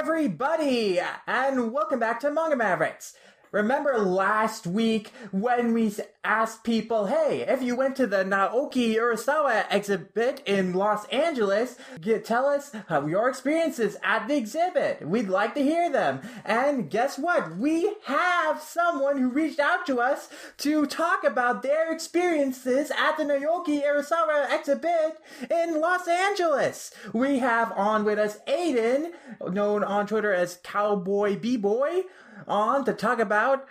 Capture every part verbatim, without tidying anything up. everybody, and welcome back to Manga Mavericks. Remember last week when we asked people, hey, if you went to the Naoki Urasawa exhibit in Los Angeles, tell us your experiences at the exhibit. We'd like to hear them. And guess what? We have someone who reached out to us to talk about their experiences at the Naoki Urasawa exhibit in Los Angeles. We have on with us Aiden, known on Twitter as CowboyBboy, on to talk about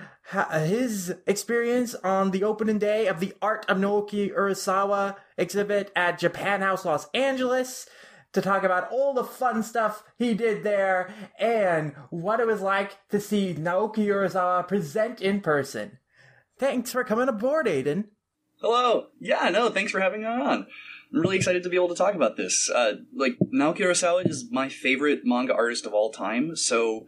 his experience on the opening day of the Art of Naoki Urasawa exhibit at Japan House Los Angeles, to talk about all the fun stuff he did there and what it was like to see Naoki Urasawa present in person. Thanks for coming aboard, Aiden. Hello. Yeah, no, thanks for having me on. I'm really excited to be able to talk about this. Uh, like, Naoki Urasawa is my favorite manga artist of all time, so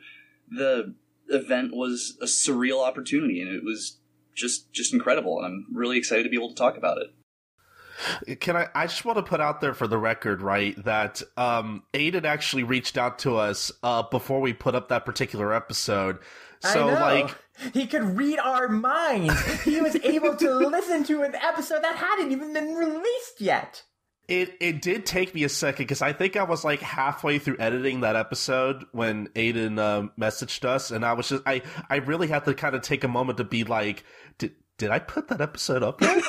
the event was a surreal opportunity, and it was just just incredible, and I'm really excited to be able to talk about it. Can I I just want to put out there for the record, right, that um Aiden actually reached out to us uh before we put up that particular episode. So I know. Like, he could read our minds. He was able to listen to an episode that hadn't even been released yet. It it did take me a second, because I think I was like halfway through editing that episode when Aiden uh, messaged us, and I was just I I really had to kind of take a moment to be like, did did I put that episode up yet?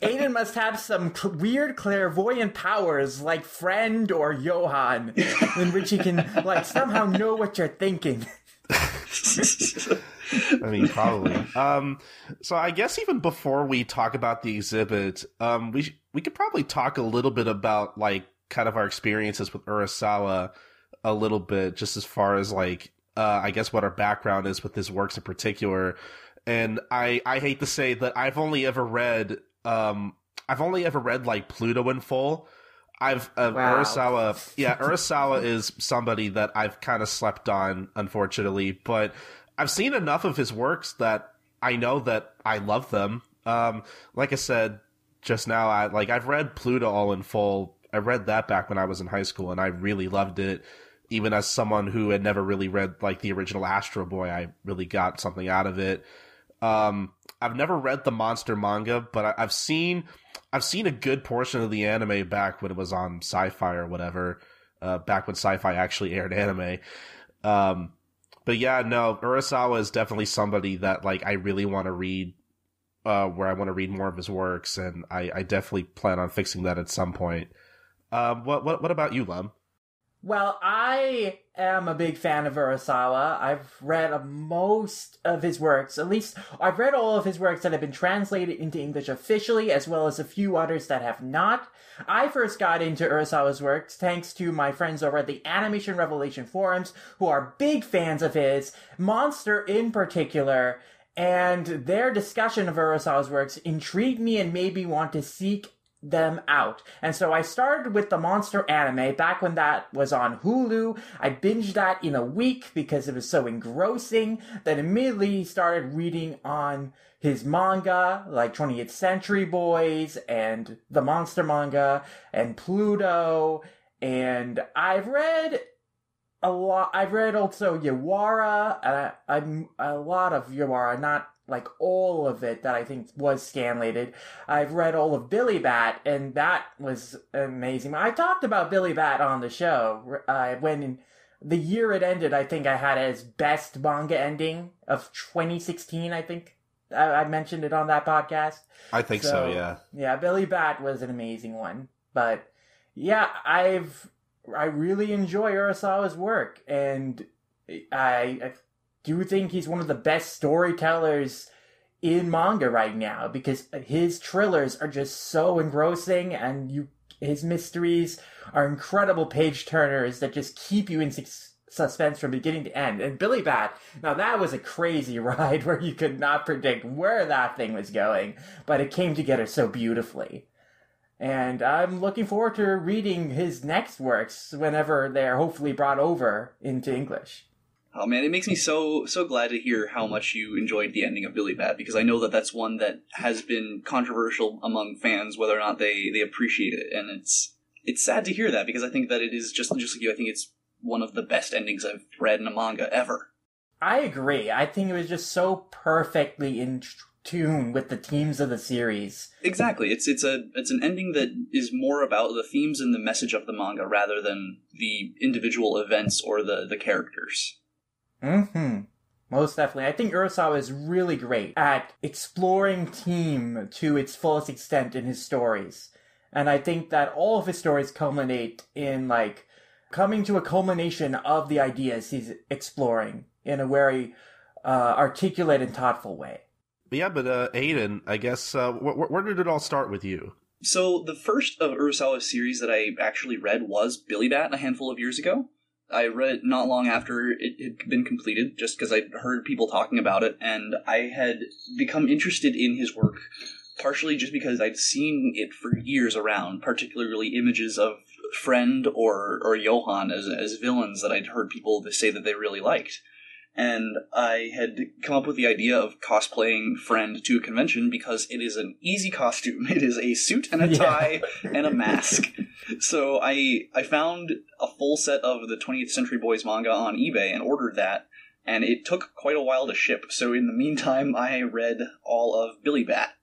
Aiden must have some cl- weird clairvoyant powers, like Friend or Johan, in which he can like somehow know what you're thinking. I mean, probably. Um, so I guess even before we talk about the exhibit, um, we sh- we could probably talk a little bit about like kind of our experiences with Urasawa a little bit, just as far as like uh, I guess what our background is with his works in particular. And I I hate to say that I've only ever read um I've only ever read like Pluto in full. I've uh, wow. Urasawa, yeah, Urasawa is somebody that I've kind of slept on, unfortunately, but I've seen enough of his works that I know that I love them. Um, like I said just now, I like I've read Pluto all in full. I read that back when I was in high school, and I really loved it. Even as someone who had never really read like the original Astro Boy, I really got something out of it. Um, I've never read the Monster manga, but I- I've seen. I've seen a good portion of the anime back when it was on Sci-Fi or whatever, uh, back when Sci-Fi actually aired anime. Um, but yeah, no, Urasawa is definitely somebody that like I really want to read, uh, where I want to read more of his works, and I, I definitely plan on fixing that at some point. Um, what what what about you, Lem? Well, I am a big fan of Urasawa. I've read most of his works. At least, I've read all of his works that have been translated into English officially, as well as a few others that have not. I first got into Urasawa's works thanks to my friends over at the Animation Revelation forums, who are big fans of his, Monster in particular, and their discussion of Urasawa's works intrigued me and made me want to seek them out. And so I started with the Monster anime back when that was on Hulu. I binged that in a week because it was so engrossing, then immediately started reading on his manga, like twentieth Century Boys and the Monster manga and Pluto. And I've read a lot. I've read also Yawara. Uh, I'm a lot of Yawara, not like all of it that I think was scanlated. I've read all of Billy Bat, and that was amazing. I talked about Billy Bat on the show. Uh, when the year it ended, I think I had his best manga ending of twenty sixteen, I think. I, I mentioned it on that podcast. I think so, so, yeah. Yeah, Billy Bat was an amazing one. But yeah, I've I really enjoy Urasawa's work, and I... I Do you think he's one of the best storytellers in manga right now? Because his thrillers are just so engrossing, and you, his mysteries are incredible page-turners that just keep you in su- suspense from beginning to end. And Billy Bat, now that was a crazy ride where you could not predict where that thing was going, but it came together so beautifully. And I'm looking forward to reading his next works whenever they're hopefully brought over into English. Oh man, it makes me so so glad to hear how much you enjoyed the ending of Billy Bat, because I know that that's one that has been controversial among fans, whether or not they, they appreciate it, and it's it's sad to hear that, because I think that it is just just like you. I think it's one of the best endings I've read in a manga ever. I agree. I think it was just so perfectly in tune with the themes of the series. Exactly. It's it's a it's an ending that is more about the themes and the message of the manga rather than the individual events or the, the characters. Mm-hmm. Most definitely. I think Urasawa is really great at exploring theme to its fullest extent in his stories. And I think that all of his stories culminate in, like, coming to a culmination of the ideas he's exploring in a very uh, articulate and thoughtful way. Yeah, but uh, Aiden, I guess, uh, wh- where did it all start with you? So the first of Urasawa's series that I actually read was Billy Bat a handful of years ago. I read it not long after it had been completed, just because I'd heard people talking about it, and I had become interested in his work, partially just because I'd seen it for years around, particularly images of Friend or or Johan as as villains that I'd heard people say that they really liked. And I had come up with the idea of cosplaying Friend to a convention because it is an easy costume. It is a suit and a tie yeah. and a mask. So I I found a full set of the twentieth Century Boys manga on eBay and ordered that. And it took quite a while to ship. So in the meantime, I read all of Billy Bat.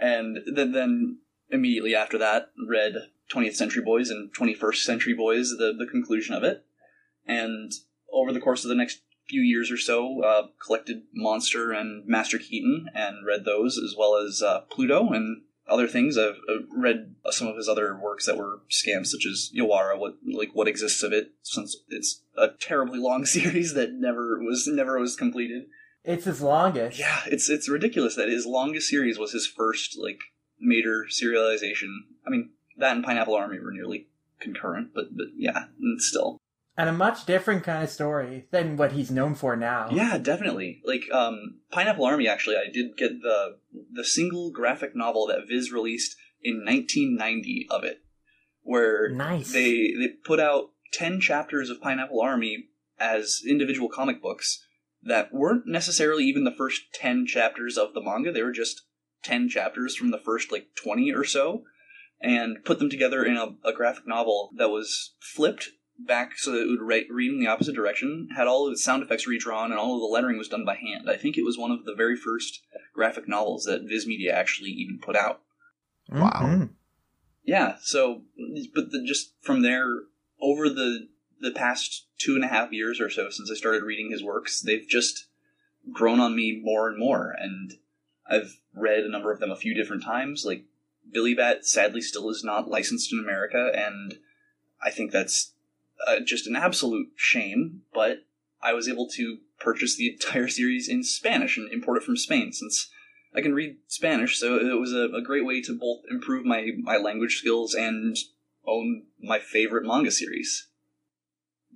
And then, then immediately after that, read twentieth Century Boys and twenty-first Century Boys, the, the conclusion of it. And over the course of the next few years or so, uh, collected Monster and Master Keaton and read those, as well as uh, Pluto and other things. I've, I've read some of his other works that were scans, such as Yawara, what like what exists of it, since it's a terribly long series that never was never was completed. It's his longest. Yeah, it's it's ridiculous that his longest series was his first like major serialization. I mean, that and Pineapple Army were nearly concurrent, but but yeah, still. And a much different kind of story than what he's known for now. Yeah, definitely. Like, um, Pineapple Army, actually, I did get the the single graphic novel that Viz released in nineteen ninety of it, where nice. they, they put out ten chapters of Pineapple Army as individual comic books that weren't necessarily even the first ten chapters of the manga. They were just ten chapters from the first, like, twenty or so, and put them together in a, a graphic novel that was flipped back so that it would re- read in the opposite direction, had all of its sound effects redrawn, and all of the lettering was done by hand. I think it was one of the very first graphic novels that Viz Media actually even put out. Wow. Mm-hmm. Yeah, so, but the, just from there, over the, the past two and a half years or so since I started reading his works, they've just grown on me more and more, and I've read a number of them a few different times. Like, Billy Bat sadly still is not licensed in America, and I think that's Uh, just an absolute shame, but I was able to purchase the entire series in Spanish and import it from Spain, since I can read Spanish, so it was a, a great way to both improve my, my language skills and own my favorite manga series.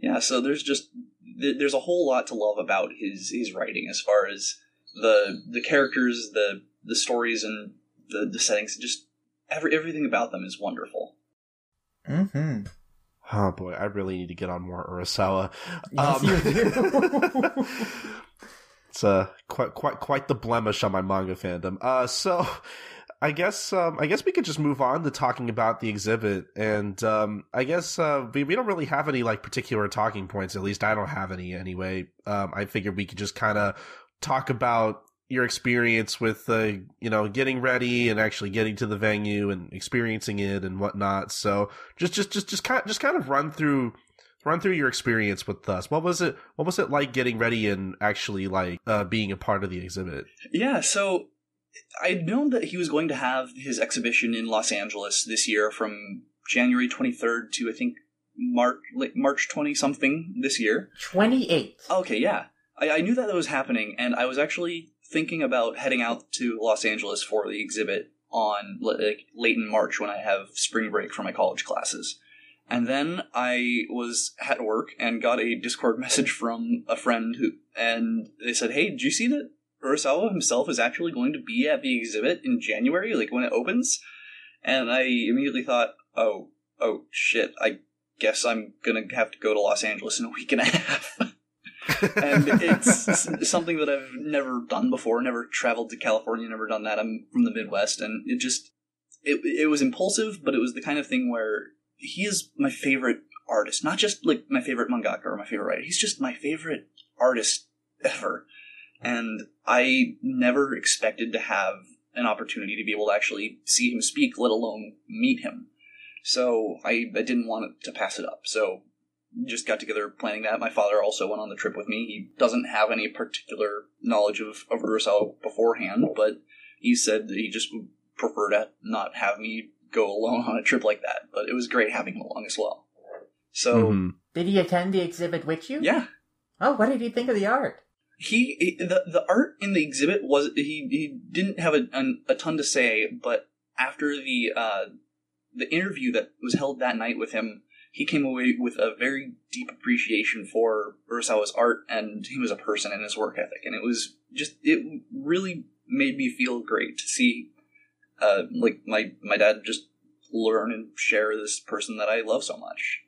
Yeah, so there's just, there's a whole lot to love about his, his writing, as far as the the characters, the the stories, and the, the settings. Just every, everything about them is wonderful. Mm-hmm. Oh boy, I really need to get on more Urasawa. Yes, um, you do. It's uh, quite quite quite the blemish on my manga fandom. Uh, so I guess um, I guess we could just move on to talking about the exhibit, and um, I guess uh, we we don't really have any like particular talking points. At least I don't have any anyway. Um, I figured we could just kind of talk about your experience with uh, you know, getting ready and actually getting to the venue and experiencing it and whatnot. So just just just just kind of, just kind of run through run through your experience with us. What was it? What was it like getting ready and actually like uh, being a part of the exhibit? Yeah, so I'd known that he was going to have his exhibition in Los Angeles this year from January twenty-third to I think March like March twenty something this year. twenty-eighth. Okay, yeah, I, I knew that that was happening, and I was actually thinking about heading out to Los Angeles for the exhibit on like late in March when I have spring break for my college classes. And then I was at work and got a Discord message from a friend who, and they said, "Hey, did you see that Urasawa himself is actually going to be at the exhibit in January, like when it opens?" And I immediately thought, oh, oh shit, I guess I'm going to have to go to Los Angeles in a week and a half. And it's something that I've never done before, never traveled to California, never done that. I'm from the Midwest, and it just, it, it was impulsive, but it was the kind of thing where he is my favorite artist. Not just like my favorite mangaka or my favorite writer. He's just my favorite artist ever. And I never expected to have an opportunity to be able to actually see him speak, let alone meet him. So I, I didn't want to pass it up. So just got together planning that. My father also went on the trip with me. He doesn't have any particular knowledge of, of Urasawa beforehand, but he said that he just would prefer to not have me go alone on a trip like that. But it was great having him along as well. So mm-hmm. Did he attend the exhibit with you? Yeah. Oh, what did he think of the art? He the the art in the exhibit was he he didn't have a a, a ton to say, but after the uh, the interview that was held that night with him, he came away with a very deep appreciation for Urasawa's art and him as a person and his work ethic, and it was just it really made me feel great to see uh, like my my dad just learn and share this person that I love so much.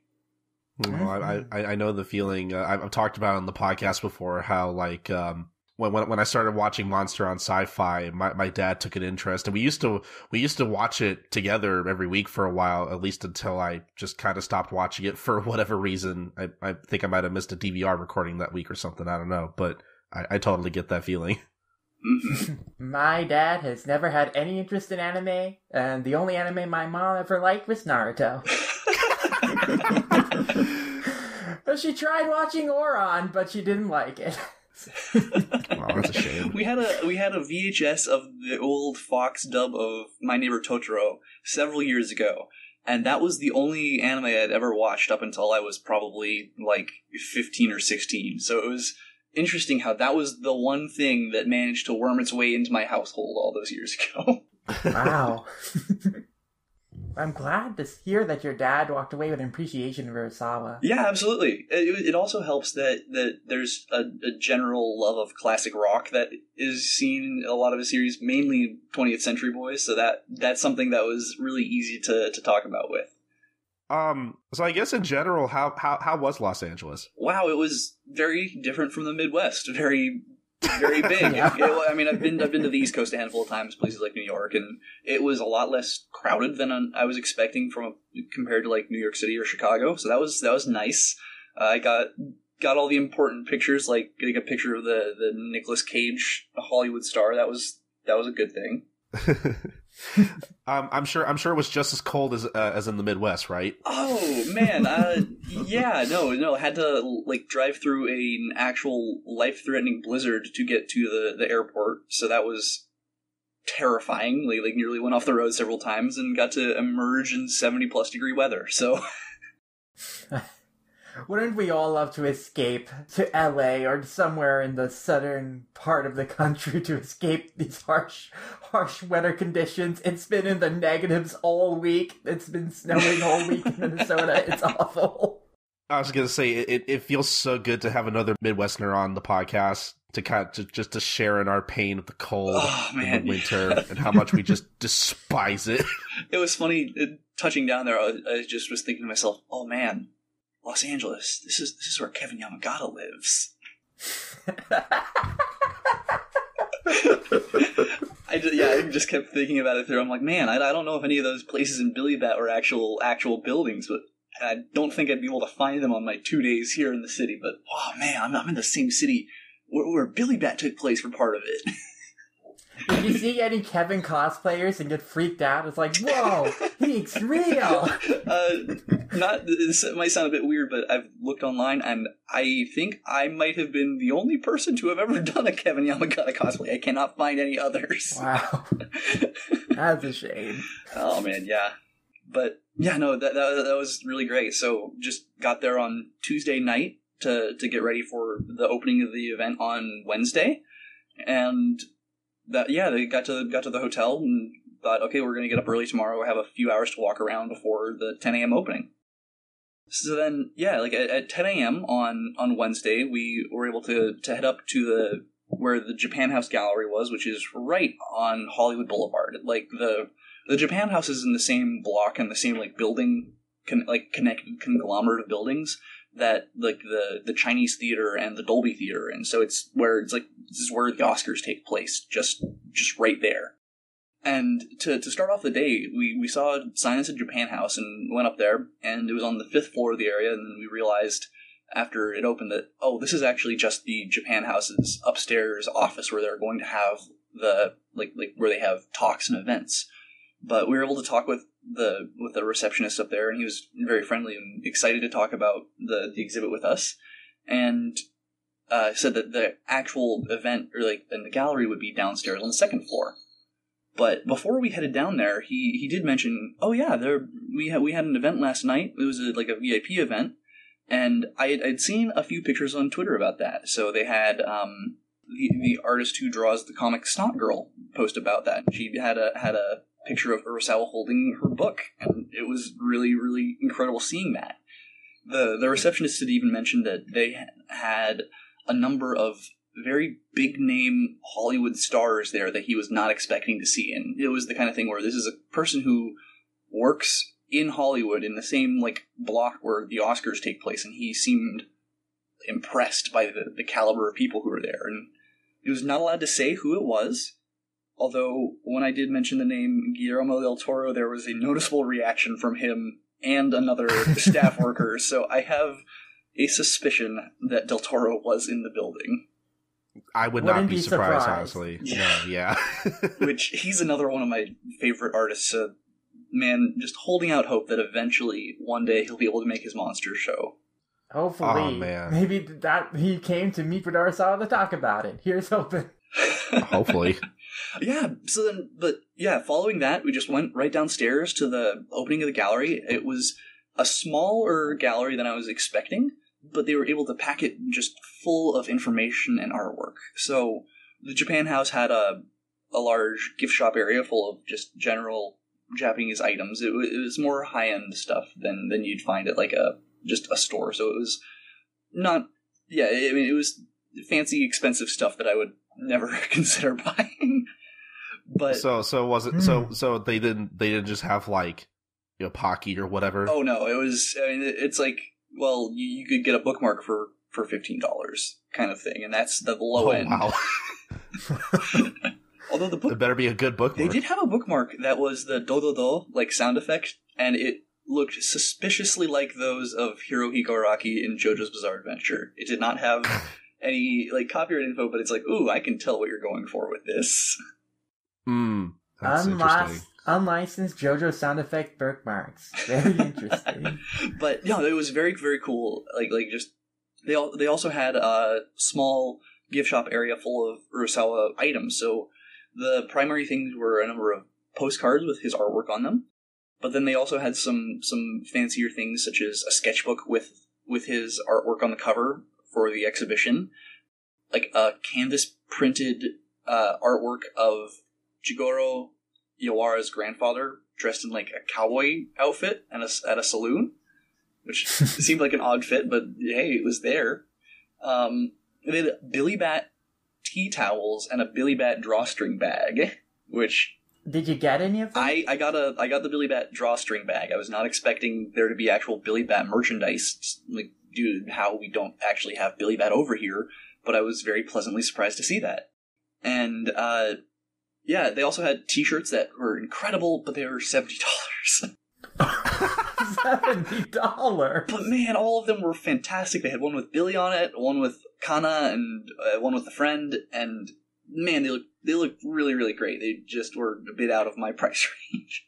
Well, I, I I know the feeling. Uh, I've talked about on the podcast before how like um when when I started watching Monster on Sci-Fi, my, my dad took an interest, and we used to we used to watch it together every week for a while, at least until I just kind of stopped watching it for whatever reason. I I think I might have missed a D V R recording that week or something. I don't know, but I, I totally get that feeling. My dad has never had any interest in anime, and the only anime my mom ever liked was Naruto. She tried watching Oron, but she didn't like it. Wow, that's a shame. We had a we had a V H S of the old Fox dub of My Neighbor Totoro several years ago, and that was the only anime I'd ever watched up until I was probably like fifteen or sixteen. So it was interesting how that was the one thing that managed to worm its way into my household all those years ago. Wow. I'm glad to hear that your dad walked away with an appreciation of Urasawa. Yeah, absolutely. It, it also helps that, that there's a, a general love of classic rock that is seen in a lot of his series, mainly twentieth Century Boys, so that that's something that was really easy to, to talk about with. Um, so I guess in general, how, how, how was Los Angeles? Wow, it was very different from the Midwest, very... very big. Yeah. It, it, I mean, I've been I've been to the East Coast a handful of times, places like New York, and it was a lot less crowded than I was expecting from compared to like New York City or Chicago. So that was that was nice. Uh, I got got all the important pictures, like getting a picture of the the Nicolas Cage Hollywood star. That was that was a good thing. um, I'm sure I'm sure it was just as cold as uh, as in the Midwest, right? Oh man, uh, yeah, no, no, had to like drive through a, an actual life-threatening blizzard to get to the, the airport, so that was terrifying. Like, like nearly went off the road several times and got to emerge in seventy plus degree weather. So, wouldn't we all love to escape to L A or somewhere in the southern part of the country to escape these harsh, harsh weather conditions? It's been in the negatives all week. It's been snowing all week in Minnesota. It's awful. I was going to say, it, it feels so good to have another Midwesterner on the podcast to kind of, to, just to share in our pain of the cold oh, and the winter and how much we just despise it. It was funny. Touching down there, I, was, I just was thinking to myself, oh, man. Los Angeles. This is this is where Kevin Yamagata lives. I just, yeah, I just kept thinking about it through. I'm like, man, I, I don't know if any of those places in Billy Bat were actual actual buildings, but I don't think I'd be able to find them on my two days here in the city. But oh man, I'm, I'm in the same city where, where Billy Bat took place for part of it. Did you see any Kevin cosplayers and get freaked out? It's like, whoa, he's real. Uh, not this might sound a bit weird, but I've looked online, and I think I might have been the only person to have ever done a Kevin Yamagata cosplay. I cannot find any others. Wow, that's a shame. Oh man, yeah, but yeah, no, that, that that was really great. So just got there on Tuesday night to to get ready for the opening of the event on Wednesday, and. That, yeah, they got to got to the hotel and thought, okay, we're going to get up early tomorrow. We have a few hours to walk around before the ten a.m. opening. So then, yeah, like at, at ten a.m. on on Wednesday, we were able to to head up to the where the Japan House Gallery was, which is right on Hollywood Boulevard. Like the the Japan House is in the same block and the same like building, con- like connected conglomerate of buildings that like the the Chinese theater and the Dolby theater, and so it's where it's like this is where the Oscars take place, just just right there. And to to start off the day, we, we saw signs at Japan House and went up there, and it was on the fifth floor of the area, and then we realized after it opened that, oh, this is actually just the Japan House's upstairs office where they're going to have the, like, like where they have talks and events. But we were able to talk with the with the receptionist up there, and he was very friendly and excited to talk about the, the exhibit with us, and uh, said that the actual event, or like in the gallery, would be downstairs on the second floor. But before we headed down there, he, he did mention, oh yeah, there we had we had an event last night. It was a, like a V I P event, and I had, I'd seen a few pictures on Twitter about that. So they had um, the the artist who draws the comic Snot Girl post about that. She had a had a picture of Urasawa holding her book, and it was really really incredible seeing that. The the receptionist had even mentioned that they had a number of very big-name Hollywood stars there that he was not expecting to see. And it was the kind of thing where this is a person who works in Hollywood in the same, like, block where the Oscars take place, and he seemed impressed by the, the caliber of people who were there. And he was not allowed to say who it was, although when I did mention the name Guillermo del Toro, there was a noticeable reaction from him and another staff worker, so I have a suspicion that del Toro was in the building. I would Wouldn't not be, be surprised, surprised, honestly. Yeah. No, yeah. Which, he's another one of my favorite artists. Uh, man, just holding out hope that eventually, one day, he'll be able to make his monster show. Hopefully. Oh, man. Maybe that he came to meet with Urasawa to talk about it. Here's hoping. Hopefully. Yeah, so then, but, yeah, following that, we just went right downstairs to the opening of the gallery. It was a smaller gallery than I was expecting, but they were able to pack it just full of information and artwork. So the Japan House had a a large gift shop area full of just general Japanese items. It, it was more high-end stuff than, than you'd find at like a just a store. So it was not, yeah, I mean, it was fancy, expensive stuff that I would never consider buying. But so so was it? Hmm. So so they didn't they didn't just have like, you know, Pocky or whatever. Oh no, it was. I mean, it's like, well, you, you could get a bookmark for, for fifteen dollars kind of thing, and that's the low oh, end. Wow. Although the book... It better be a good bookmark. They did have a bookmark that was the do-do-do, like, sound effect, and it looked suspiciously like those of Hirohiko Araki in JoJo's Bizarre Adventure. It did not have any, like, copyright info, but it's like, ooh, I can tell what you're going for with this. Mm, that's Unless- interesting. Unlicensed JoJo sound effect bookmarks. Very interesting. But no, it was very, very cool. Like, like just they all, they also had a small gift shop area full of Urasawa items. So the primary things were a number of postcards with his artwork on them. But then they also had some some fancier things, such as a sketchbook with with his artwork on the cover for the exhibition, like a canvas printed uh, artwork of Jigoro Yawara's grandfather dressed in like a cowboy outfit and at a saloon, which seemed like an odd fit, but hey, it was there. Um, they had Billy Bat tea towels and a Billy Bat drawstring bag. Which did you get any of them? I, I got a I got the Billy Bat drawstring bag. I was not expecting there to be actual Billy Bat merchandise, like due to how we don't actually have Billy Bat over here. But I was very pleasantly surprised to see that. And uh, yeah, they also had t-shirts that were incredible, but they were seventy dollars. seventy dollars? But man, all of them were fantastic. They had one with Billy on it, one with Kana, and uh, one with the friend, and man, they looked, they looked really, really great. They just were a bit out of my price range.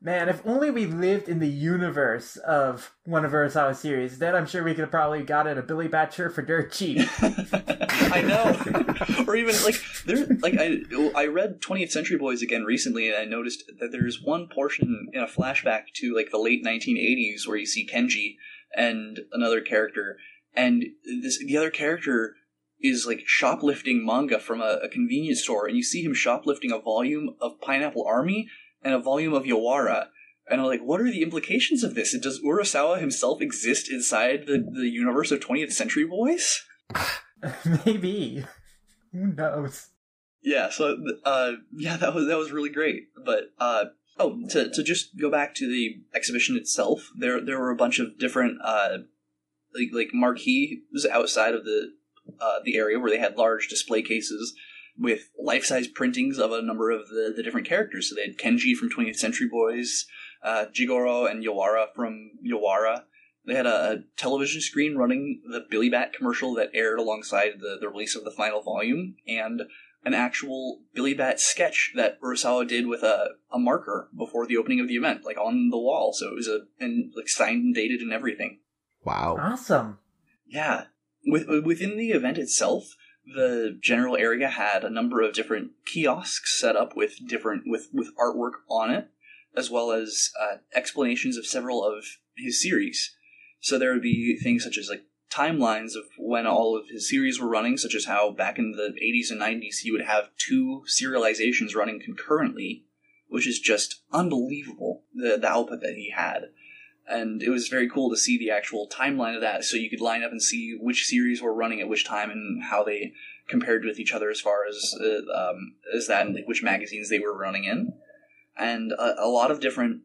Man, if only we lived in the universe of one of Urasawa's series, then I'm sure we could have probably gotten a Billy Bat shirt for dirt cheap. I know. Or even, like, there, like I, I read twentieth Century Boys again recently, and I noticed that there's one portion in a flashback to, like, the late nineteen eighties where you see Kenji and another character, and this the other character is, like, shoplifting manga from a, a convenience store, and you see him shoplifting a volume of Pineapple Army and a volume of Yawara, and I'm like, what are the implications of this? Does Urasawa himself exist inside the, the universe of twentieth Century Boys? Maybe. Who knows? Yeah, so, uh, yeah, that was that was really great. But, uh, oh, to to just go back to the exhibition itself, there there were a bunch of different, uh, like, like marquees outside of the uh, the area where they had large display cases with life-size printings of a number of the, the different characters. So they had Kenji from twentieth Century Boys, uh, Jigoro and Yawara from Yawara. They had a television screen running the Billy Bat commercial that aired alongside the, the release of the final volume, and an actual Billy Bat sketch that Urasawa did with a, a marker before the opening of the event, like on the wall. So it was a and like signed and dated and everything. Wow. Awesome. Yeah. With, within the event itself, the general area had a number of different kiosks set up with different with, with artwork on it, as well as uh, explanations of several of his series. So there would be things such as like timelines of when all of his series were running, such as how back in the eighties and nineties he would have two serializations running concurrently, which is just unbelievable, the, the output that he had. And it was very cool to see the actual timeline of that, so you could line up and see which series were running at which time and how they compared with each other as far as uh, um, as that and like, which magazines they were running in. And a, a lot of different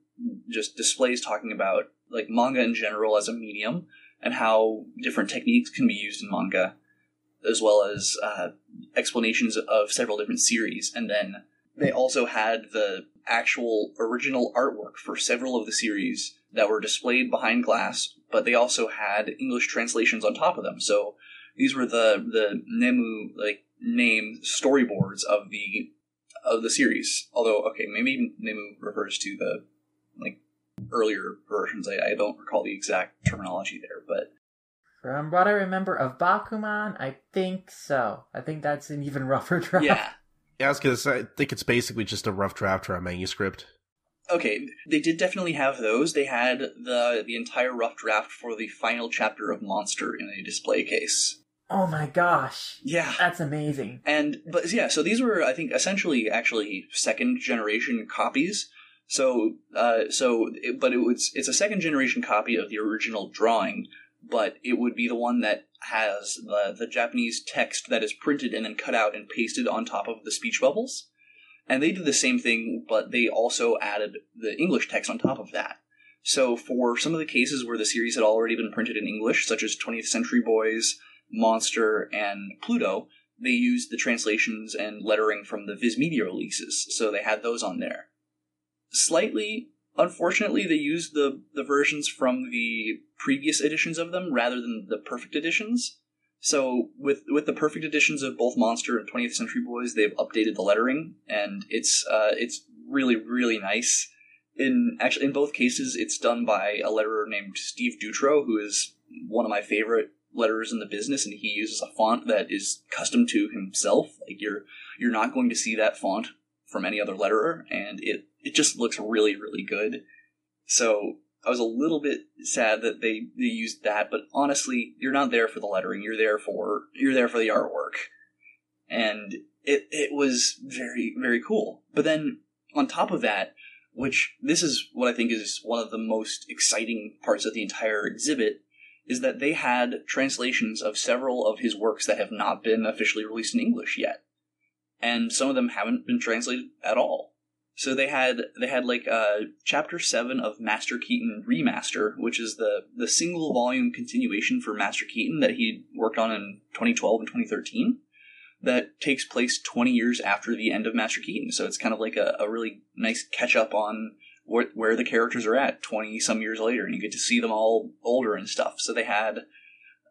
just displays talking about like manga in general as a medium and how different techniques can be used in manga, as well as uh, explanations of several different series. And then they also had the actual original artwork for several of the series that were displayed behind glass, but they also had English translations on top of them. So these were the the Nemu like name storyboards of the of the series. Although, okay, maybe Nemu refers to the like earlier versions. I, I don't recall the exact terminology there, but from what I remember of Bakuman, I think so. I think that's an even rougher draft. Yeah, yeah, I was gonna say I think it's basically just a rough draft or a manuscript. Okay, they did definitely have those. They had the the entire rough draft for the final chapter of Monster in a display case. Oh my gosh. Yeah. That's amazing. And, but yeah, so these were, I think, essentially actually second generation copies. So, uh, so, it, but it was, it's a second generation copy of the original drawing, but it would be the one that has the, the Japanese text that is printed and then cut out and pasted on top of the speech bubbles. And they did the same thing, but they also added the English text on top of that. So for some of the cases where the series had already been printed in English, such as twentieth Century Boys, Monster, and Pluto, they used the translations and lettering from the Viz Media releases, so they had those on there. Slightly, unfortunately, they used the, the versions from the previous editions of them rather than the perfect editions. So with with the perfect editions of both Monster and twentieth Century Boys, they've updated the lettering, and it's uh, it's really really nice. In actually in both cases, it's done by a letterer named Steve Dutro, who is one of my favorite letterers in the business, and he uses a font that is custom to himself. Like you're you're not going to see that font from any other letterer, and it it just looks really really good. So I was a little bit sad that they, they used that, but honestly, you're not there for the lettering. You're there for you're there for the artwork, and it it was very very cool. But then on top of that, which this is what I think is one of the most exciting parts of the entire exhibit, is that they had translations of several of his works that have not been officially released in English yet, and some of them haven't been translated at all. So they had they had like uh, Chapter seven of Master Keaton Remaster, which is the, the single volume continuation for Master Keaton that he worked on in twenty twelve and twenty thirteen that takes place twenty years after the end of Master Keaton. So it's kind of like a, a really nice catch up on wh- where the characters are at twenty some years later, and you get to see them all older and stuff. So they had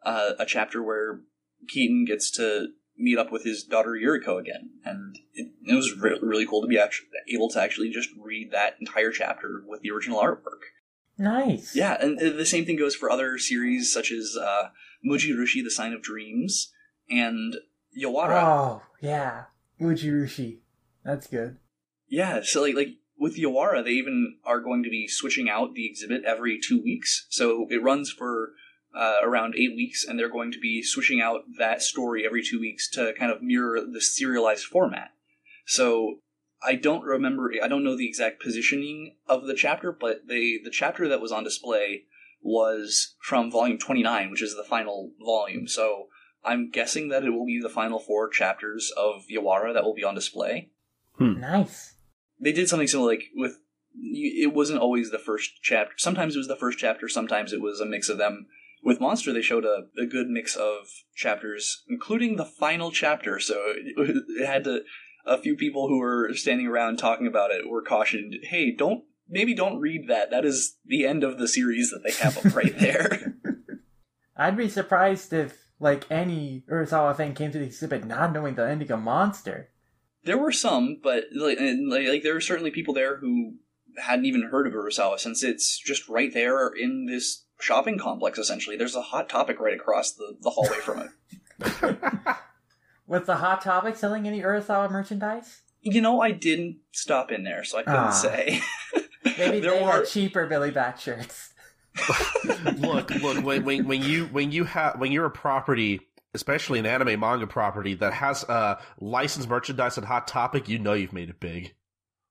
uh, a chapter where Keaton gets to meet up with his daughter Yuriko again, and it, it was re- really cool to be actually able to actually just read that entire chapter with the original artwork. Nice. Yeah, and the same thing goes for other series such as uh, Mujirushi, The Sign of Dreams, and Yawara. Oh, yeah. Mujirushi. That's good. Yeah, so like, like with Yawara, they even are going to be switching out the exhibit every two weeks, so it runs for Uh, around eight weeks, and they're going to be switching out that story every two weeks to kind of mirror the serialized format. So I don't remember, I don't know the exact positioning of the chapter, but they, the chapter that was on display was from volume twenty-nine, which is the final volume. So I'm guessing that it will be the final four chapters of Yawara that will be on display. Hmm. Nice. They did something similar, like with, it wasn't always the first chapter. Sometimes it was the first chapter, sometimes it was a mix of them. With Monster, they showed a, a good mix of chapters, including the final chapter. So it, it had to. A few people who were standing around talking about it were cautioned, "Hey, don't maybe don't read that. That is the end of the series that they have up right there." I'd be surprised if like any Urasawa fan came to the exhibit not knowing the ending of Monster. There were some, but like, and, like, like there were certainly people there who hadn't even heard of Urasawa, since it's just right there in this shopping complex, essentially. There's a Hot Topic right across the, the hallway from it. Was the Hot Topic selling any Urasawa merchandise? You know, I didn't stop in there, so I couldn't ah. say. Maybe there they were... had cheaper Billy Bat shirts. look, look, when, when, when you when you have when you're a property, especially an anime manga property that has uh, licensed merchandise at Hot Topic, you know you've made it big.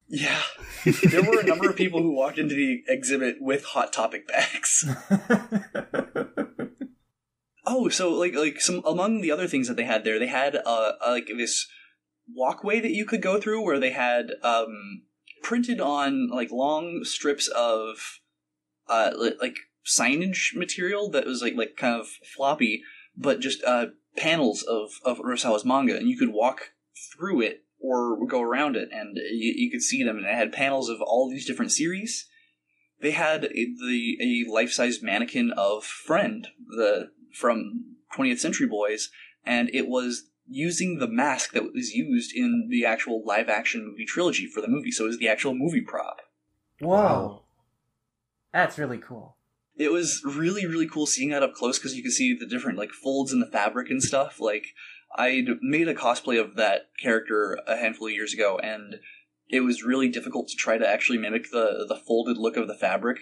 Yeah, there were a number of people who walked into the exhibit with Hot Topic bags. Oh, so like like some among the other things that they had there, they had uh, like this walkway that you could go through where they had um, printed on like long strips of uh, li- like signage material that was like like kind of floppy, but just uh, panels of of Urasawa's manga, and you could walk through it or go around it, and you, you could see them. And it had panels of all these different series. They had a, the a life-sized mannequin of Friend, the from twentieth Century Boys, and it was using the mask that was used in the actual live-action movie trilogy for the movie, so it was the actual movie prop. Whoa. Wow. That's really cool. It was really, really cool seeing that up close, because you could see the different, like, folds in the fabric and stuff. Like, I'd made a cosplay of that character a handful of years ago, and it was really difficult to try to actually mimic the, the folded look of the fabric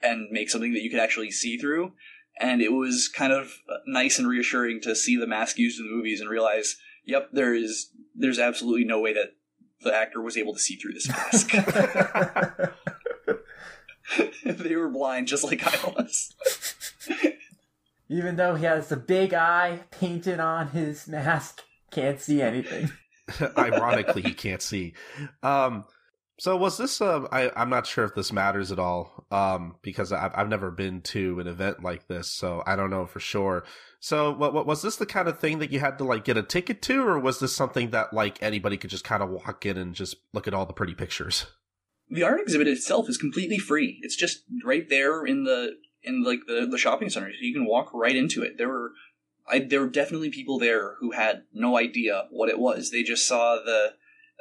and make something that you could actually see through. And it was kind of nice and reassuring to see the mask used in the movies and realize, yep, there is there's absolutely no way that the actor was able to see through this mask. They were blind just like I was. Even though he has the big eye painted on his mask, can't see anything. Ironically, he can't see. Um, so was this, uh, I, I'm not sure if this matters at all, um, because I've, I've never been to an event like this, so I don't know for sure. So what, what was this the kind of thing that you had to like get a ticket to, or was this something that like anybody could just kind of walk in and just look at all the pretty pictures? The art exhibit itself is completely free. It's just right there in the, in like the, the shopping center. So you can walk right into it. There were I, there were definitely people there who had no idea what it was. They just saw the,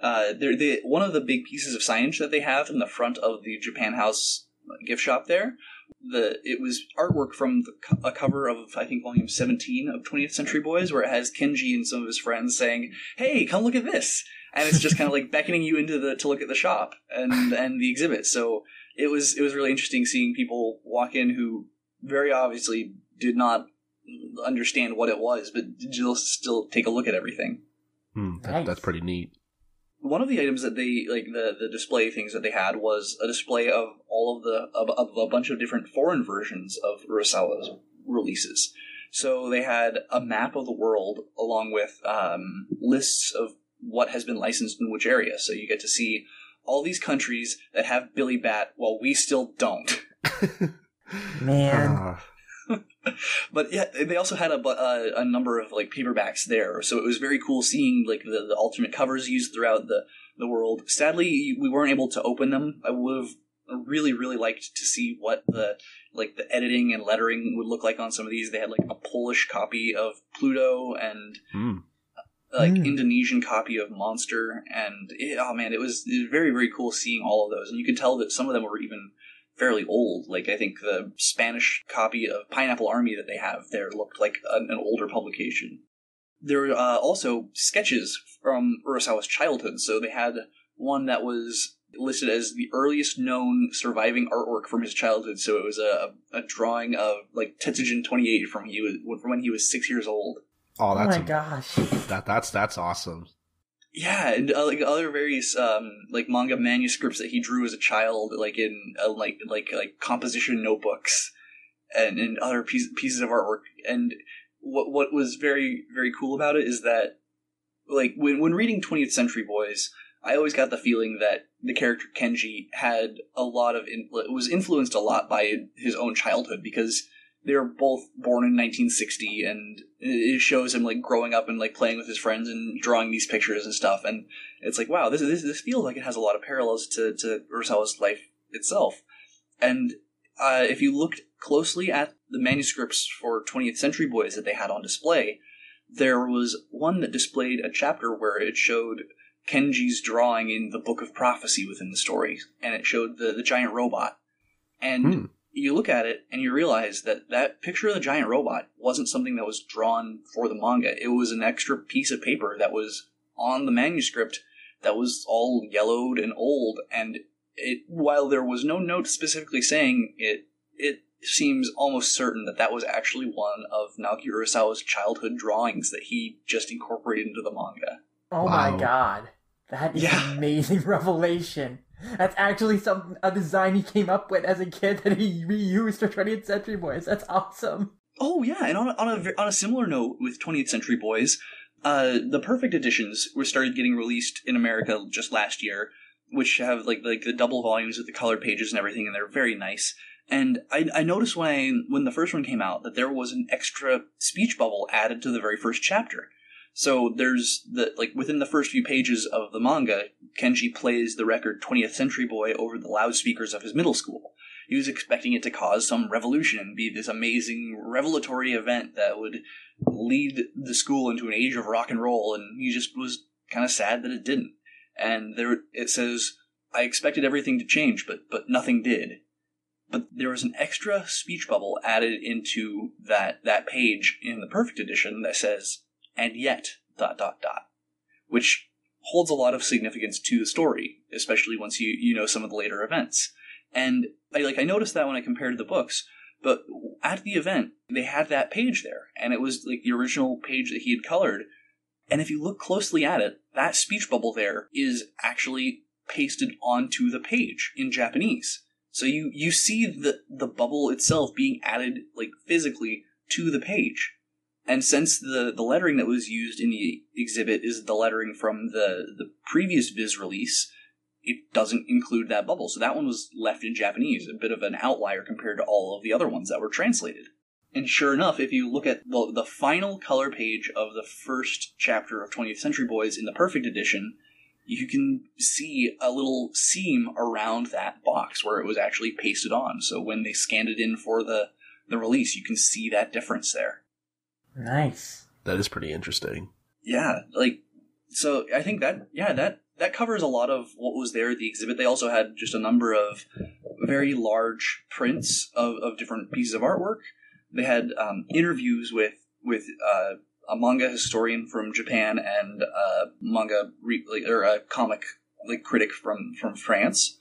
uh, they, one of the big pieces of signage that they have in the front of the Japan House gift shop there. The It was artwork from the, a cover of, I think, volume seventeen of twentieth Century Boys, where it has Kenji and some of his friends saying, "Hey, come look at this." And it's just kind of like beckoning you into the, to look at the shop and, and the exhibit. So it was, it was really interesting seeing people walk in who very obviously did not understand what it was, but you'll still take a look at everything. Mm, that, nice. That's pretty neat. One of the items that they like the, the display things that they had was a display of all of the of, of a bunch of different foreign versions of Urasawa's releases. So they had a map of the world along with um, lists of what has been licensed in which area. So you get to see all these countries that have Billy Bat, while we still don't. Man. Uh. But yeah, they also had a, a, a number of like paperbacks there, so it was very cool seeing like the, the alternate covers used throughout the, the world. Sadly, we weren't able to open them. I would have really, really liked to see what the like the editing and lettering would look like on some of these. They had like a Polish copy of Pluto and mm. like mm. Indonesian copy of Monster, and it, oh man, it was, it was very, very cool seeing all of those, and you could tell that some of them were even fairly old. Like, I think the Spanish copy of Pineapple Army that they have there looked like an, an older publication. There were uh, also sketches from Urasawa's childhood, so they had one that was listed as the earliest known surviving artwork from his childhood, so it was a, a drawing of, like, Tetsujin twenty-eight from, he was, from when he was six years old. Oh, that's oh my a, gosh. That, that's, that's awesome. Yeah, and uh, like other various um, like manga manuscripts that he drew as a child, like in uh, like like like composition notebooks, and, and other piece, pieces of artwork. And what what was very, very cool about it is that, like when when reading twentieth Century Boys, I always got the feeling that the character Kenji had a lot of in, was influenced a lot by his own childhood, because they were both born in nineteen sixty, and it shows him like growing up and like playing with his friends and drawing these pictures and stuff. And it's like, wow, this this this feels like it has a lot of parallels to to Urasawa's life itself. And uh, if you looked closely at the manuscripts for twentieth Century Boys that they had on display, there was one that displayed a chapter where it showed Kenji's drawing in the Book of Prophecy within the story, and it showed the, the giant robot. And hmm. you look at it, and you realize that that picture of the giant robot wasn't something that was drawn for the manga. It was an extra piece of paper that was on the manuscript that was all yellowed and old, and it, while there was no note specifically saying it, it seems almost certain that that was actually one of Naoki Urasawa's childhood drawings that he just incorporated into the manga. Oh wow. My god. That is yeah. an amazing revelation. That's actually some a design he came up with as a kid that he reused for twentieth Century Boys. That's awesome. Oh yeah, and on a, on a on a similar note with twentieth Century Boys, uh, the Perfect editions were started getting released in America just last year, which have like like the double volumes with the colored pages and everything, and they're very nice. And I, I noticed when I, when the first one came out that there was an extra speech bubble added to the very first chapter. So there's the, like within the first few pages of the manga, Kenji plays the record twentieth Century Boy over the loudspeakers of his middle school. He was expecting it to cause some revolution and be this amazing revelatory event that would lead the school into an age of rock and roll, and he just was kind of sad that it didn't. And there it says, I expected everything to change, but but nothing did. But there was an extra speech bubble added into that that page in the Perfect edition that says, and yet, dot, dot, dot, which holds a lot of significance to the story, especially once you, you know some of the later events. And I, like, I noticed that when I compared the books, but at the event, they had that page there, and it was like the original page that he had colored. And if you look closely at it, that speech bubble there is actually pasted onto the page in Japanese. So you, you see the, the bubble itself being added, like, physically to the page. And since the, the lettering that was used in the exhibit is the lettering from the, the previous Viz release, it doesn't include that bubble. So that one was left in Japanese, a bit of an outlier compared to all of the other ones that were translated. And sure enough, if you look at the, the final color page of the first chapter of twentieth Century Boys in the Perfect edition, you can see a little seam around that box where it was actually pasted on. So when they scanned it in for the, the release, you can see that difference there. Nice. That is pretty interesting. Yeah. Like, so I think that, yeah, that, that covers a lot of what was there at the exhibit. They also had just a number of very large prints of, of different pieces of artwork. They had um, interviews with, with, uh, a manga historian from Japan and a manga re- or a comic like critic from, from France,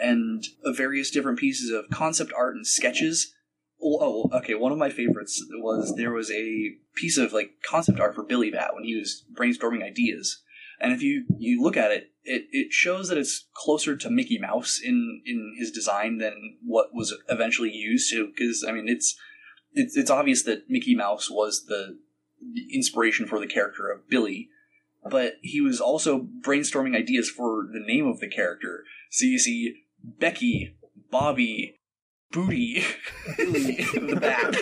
and various different pieces of concept art and sketches. Oh, okay. One of my favorites was there was a piece of like concept art for Billy Bat when he was brainstorming ideas. And if you, you look at it, it, it shows that it's closer to Mickey Mouse in, in his design than what was eventually used to, because I mean, it's, it's, it's obvious that Mickey Mouse was the, the inspiration for the character of Billy, but he was also brainstorming ideas for the name of the character. So you see Becky, Bobby, Booty, Billy in the back.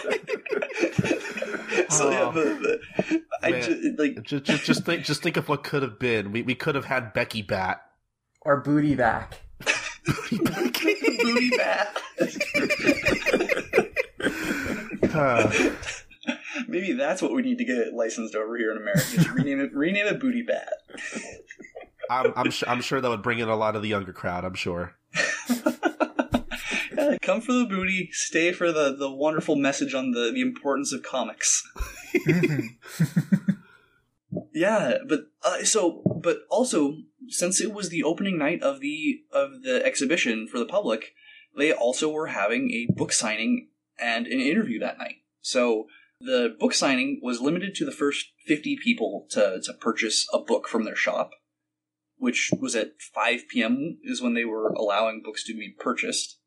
So yeah, the, the, I just, like just, just just think just think of what could have been. We we could have had Becky Bat or Booty Back. Booty Back. Booty Bat. Huh. Maybe that's what we need to get licensed over here in America. Just rename it, rename it Booty Bat. I'm, I'm, su- I'm sure that would bring in a lot of the younger crowd, I'm sure. Yeah, come for the booty, stay for the, the wonderful message on the, the importance of comics. Yeah, but uh, so, but also, since it was the opening night of the of the exhibition for the public, they also were having a book signing and an interview that night. So the book signing was limited to the first fifty people to, to purchase a book from their shop, which was at five p.m. is when they were allowing books to be purchased.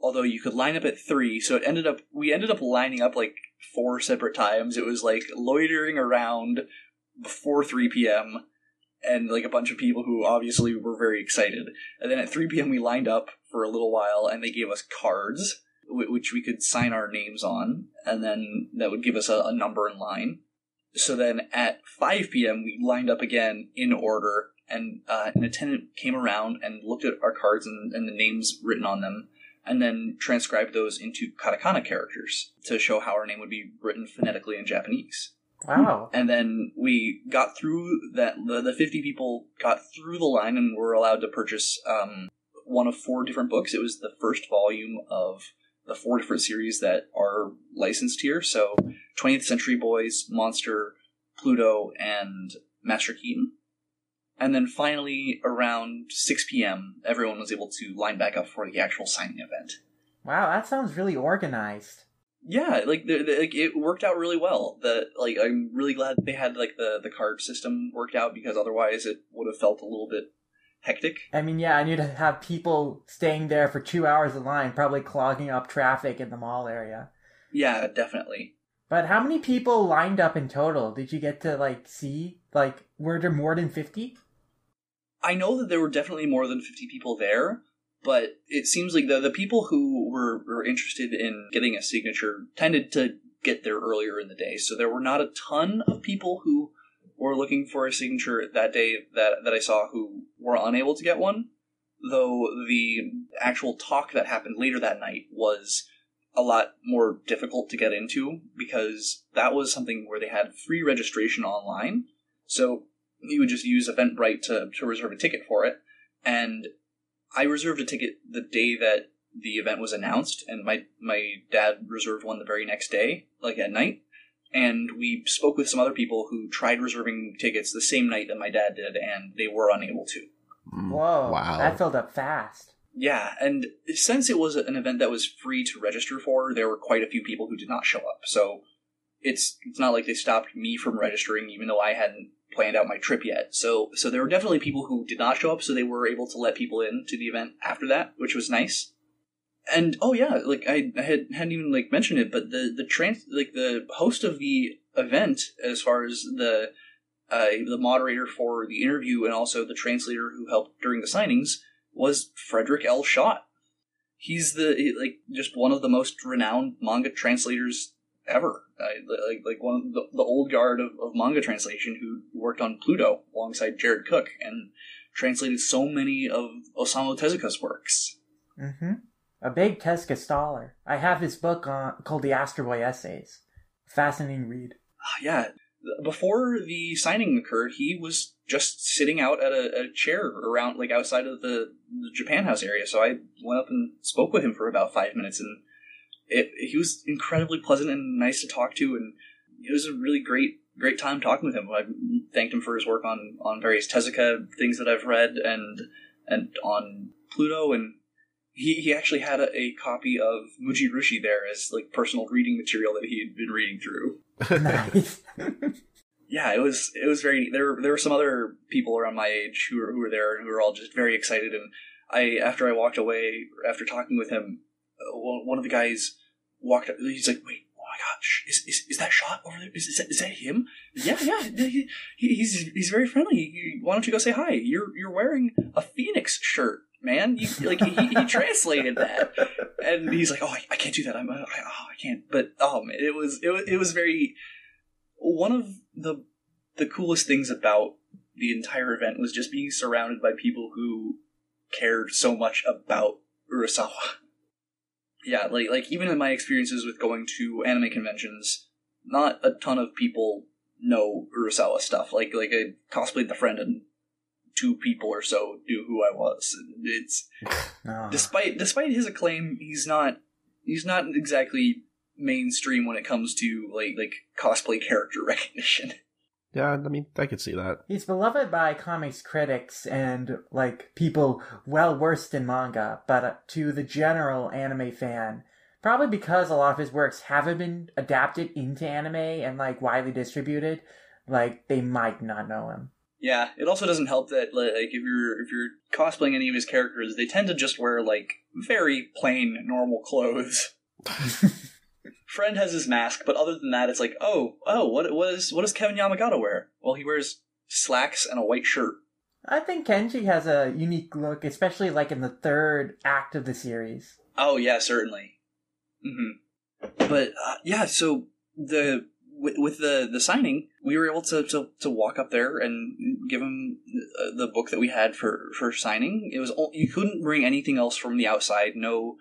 Although you could line up at three, so it ended up we ended up lining up like four separate times. It was like loitering around before three p.m. and like a bunch of people who obviously were very excited. And then at three p.m. we lined up for a little while and they gave us cards. w- which we could sign our names on, and then that would give us a, a number in line. So then at five p.m., we lined up again in order, and uh, an attendant came around and looked at our cards and, and the names written on them, and then transcribed those into katakana characters to show how our name would be written phonetically in Japanese. Wow. And then we got through that, the, the fifty people got through the line and were allowed to purchase um, one of four different books. It was the first volume of the four different series that are licensed here. So twentieth Century Boys, Monster, Pluto, and Master Keaton. And then finally, around six p.m., everyone was able to line back up for the actual signing event. Wow, that sounds really organized. Yeah, like, the, the, like it worked out really well. The like I'm really glad they had like the, the card system worked out, because otherwise it would have felt a little bit hectic. I mean, yeah, I knew to have people staying there for two hours in line, probably clogging up traffic in the mall area. Yeah, definitely. But how many people lined up in total? Did you get to, like, see? Like, were there more than fifty? I know that there were definitely more than fifty people there, but it seems like the the people who were, were interested in getting a signature tended to get there earlier in the day, so there were not a ton of people who were looking for a signature that day that, that I saw who were unable to get one, though the actual talk that happened later that night was a lot more difficult to get into, because that was something where they had free registration online, so you would just use Eventbrite to, to reserve a ticket for it. And I reserved a ticket the day that the event was announced, and my, my dad reserved one the very next day, like at night. And we spoke with some other people who tried reserving tickets the same night that my dad did, and they were unable to. Whoa, wow. That filled up fast. Yeah, and since it was an event that was free to register for, there were quite a few people who did not show up. So it's it's not like they stopped me from registering, even though I hadn't planned out my trip yet. So so there were definitely people who did not show up, so they were able to let people in to the event after that, which was nice. And oh yeah, like I, I had, hadn't even like mentioned it, but the the trans like the host of the event, as far as the uh, the moderator for the interview and also the translator who helped during the signings, was Frederik L. Schodt. He's the like just one of the most renowned manga translators ever. I, like like one of the, the old guard of, of manga translation, who worked on Pluto alongside Jared Cook and translated so many of Osamu Tezuka's works. Mm-hmm. A big Tezuka scholar. I have his book on, called The Astro Boy Essays. Fascinating read. Yeah. Before the signing occurred, he was just sitting out at a, a chair around, like, outside of the, the Japan House area. So I went up and spoke with him for about five minutes, and It, he was incredibly pleasant and nice to talk to, and it was a really great, great time talking with him. I thanked him for his work on, on various Tezuka things that I've read, and and on Pluto, and he, he actually had a, a copy of Mujirushi there as, like, personal reading material that he had been reading through. Nice. Yeah, it was it was very. There there were some other people around my age who were who were there and who were all just very excited. And I after I walked away after talking with him, one of the guys walked up, he's like, wait, oh my gosh, is is, is that Shot over there? Is, is, that, is that him? Yeah, yeah, he, he's he's very friendly. Why don't you go say hi? You're you're wearing a Phoenix shirt, man. You, like he, he translated that, and he's like, oh, I, I can't do that. I'm, I, oh, I can't. But oh man, it was it was it was very one of the the coolest things about the entire event was just being surrounded by people who cared so much about Urasawa. Yeah, like like even in my experiences with going to anime conventions, not a ton of people know Urasawa stuff. Like like I cosplayed the Friend, and two people or so knew who I was. And it's oh. despite despite his acclaim, he's not he's not exactly mainstream when it comes to like like cosplay character recognition. Yeah, I mean, I could see that. He's beloved by comics critics and, like, people well versed in manga, but uh, to the general anime fan, probably because a lot of his works haven't been adapted into anime and, like, widely distributed, like, they might not know him. Yeah, it also doesn't help that, like, if you're if you're cosplaying any of his characters, they tend to just wear, like, very plain, normal clothes. Friend has his mask, but other than that, it's like, oh, oh, what, what is, what does Kevin Yamagata wear? Well, he wears slacks and a white shirt. I think Kenji has a unique look, especially like in the third act of the series. Oh yeah, certainly. Mm-hmm. But uh, yeah, so the with, with the the signing, we were able to, to, to walk up there and give him the book that we had for, for signing. It was all, you couldn't bring anything else from the outside. No,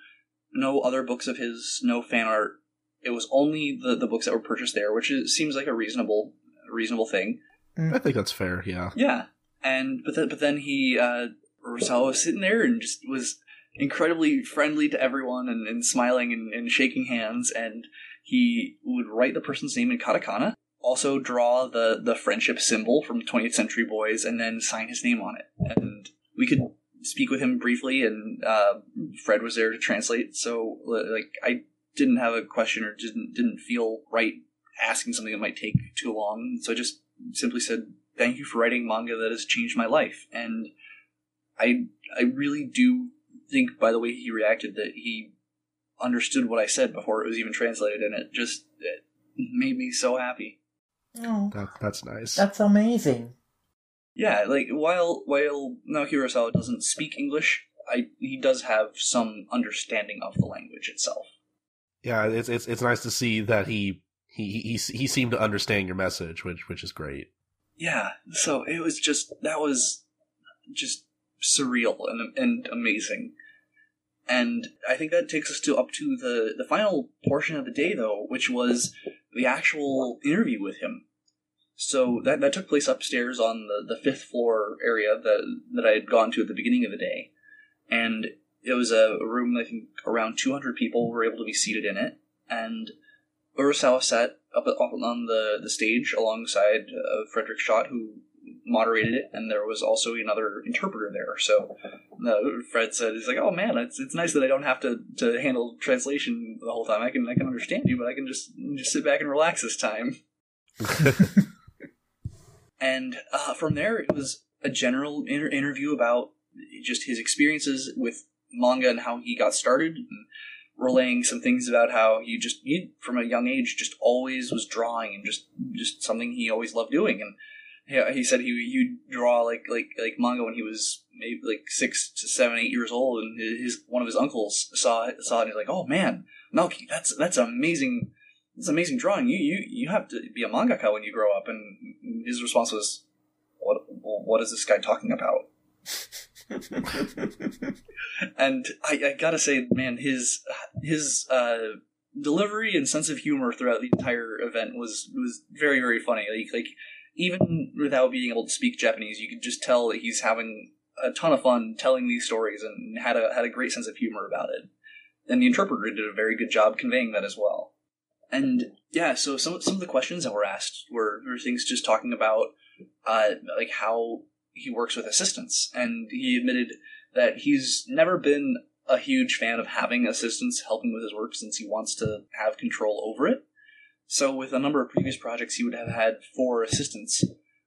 no other books of his. No fan art. It was only the, the books that were purchased there, which is, seems like a reasonable reasonable thing. I think that's fair. Yeah. Yeah, and but then, but then he uh, Urasawa was sitting there and just was incredibly friendly to everyone and, and smiling and, and shaking hands, and he would write the person's name in katakana, also draw the, the friendship symbol from twentieth Century Boys, and then sign his name on it. And we could speak with him briefly, and uh, Fred was there to translate. So like I didn't have a question or didn't didn't feel right asking something that might take too long, so I just simply said, "Thank you for writing manga that has changed my life." And I I really do think, by the way he reacted, that he understood what I said before it was even translated, and it just it made me so happy. Oh, that, that's nice. That's amazing. Yeah, like while while Naoki Urasawa doesn't speak English, I he does have some understanding of the language itself. Yeah, it's it's it's nice to see that he. He he he seemed to understand your message, which which is great. Yeah, so it was just that was just surreal and and amazing, and I think that takes us to up to the the final portion of the day though, which was the actual interview with him. So that that took place upstairs on the, the fifth floor area that that I had gone to at the beginning of the day, and it was a room I think around two hundred people were able to be seated in it, and Urasawa sat up on the, the stage alongside uh, Frederik Schott, who moderated it, and there was also another interpreter there. So uh, Fred said, he's like, "Oh man, it's it's nice that I don't have to, to handle translation the whole time. I can I can understand you, but I can just just sit back and relax this time." And uh, from there, it was a general inter- interview about just his experiences with manga and how he got started, and relaying some things about how he just, he, from a young age, just always was drawing and just, just something he always loved doing. And yeah, he said he he'd draw like like like manga when he was maybe like six to seven, eight years old, and his one of his uncles saw it saw it and he's like, "Oh man, Naoki, that's that's amazing, that's amazing drawing. You you you have to be a mangaka when you grow up." And his response was, "What what is this guy talking about?" And I, I gotta say, man, his his uh, delivery and sense of humor throughout the entire event was was very, very funny. Like, like even without being able to speak Japanese, you could just tell that he's having a ton of fun telling these stories and had a had a great sense of humor about it. And the interpreter did a very good job conveying that as well. And yeah, so some some of the questions that were asked were, were things just talking about uh, like how he works with assistants, and he admitted that he's never been a huge fan of having assistants helping with his work since he wants to have control over it. So with a number of previous projects, he would have had four assistants,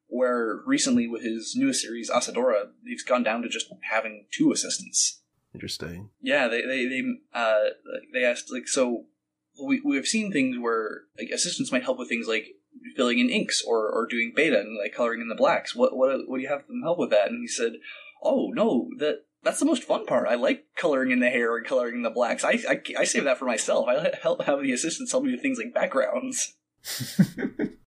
where recently with his newest series, Asadora, he's gone down to just having two assistants. Interesting. Yeah, they they they, uh, they asked, like, so we, we have seen things where like assistants might help with things like filling in inks or, or doing beta and like coloring in the blacks. What what what do you have them help with that? And he said, "Oh no, that that's the most fun part. I like coloring in the hair and coloring in the blacks. I I, I save that for myself. I help have the assistants help me with things like backgrounds."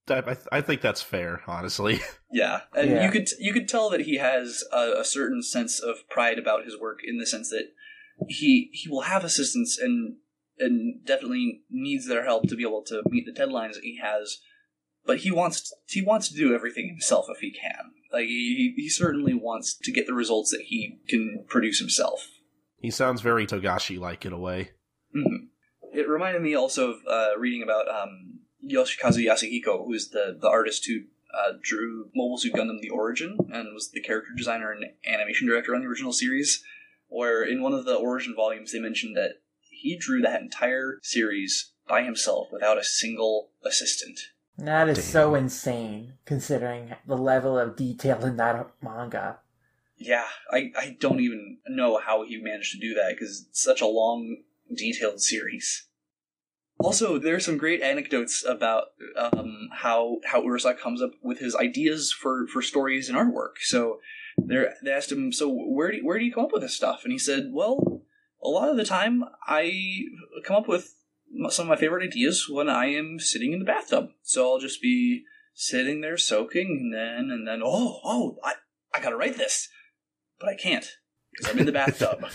I th- I think that's fair, honestly. Yeah, and yeah. you could you could tell that he has a, a certain sense of pride about his work, in the sense that he he will have assistants and and definitely needs their help to be able to meet the deadlines that he has. But he wants he wants to do everything himself if he can. Like he, he certainly wants to get the results that he can produce himself. He sounds very Togashi-like in a way. Mm-hmm. It reminded me also of uh, reading about um, Yoshikazu Yasuhiko, who is the, the artist who uh, drew Mobile Suit Gundam: The Origin, and was the character designer and animation director on the original series, where in one of the Origin volumes they mentioned that he drew that entire series by himself without a single assistant. That is Damn. so insane, considering the level of detail in that manga. Yeah, I, I don't even know how he managed to do that, because it's such a long, detailed series. Also, there are some great anecdotes about um, how, how Urasawa comes up with his ideas for, for stories and artwork. So they asked him, so where do, where do you come up with this stuff? And he said, well, a lot of the time I come up with some of my favorite ideas when I am sitting in the bathtub. So I'll just be sitting there soaking, and then, and then, oh, oh, I, I gotta write this. But I can't, because I'm in the bathtub.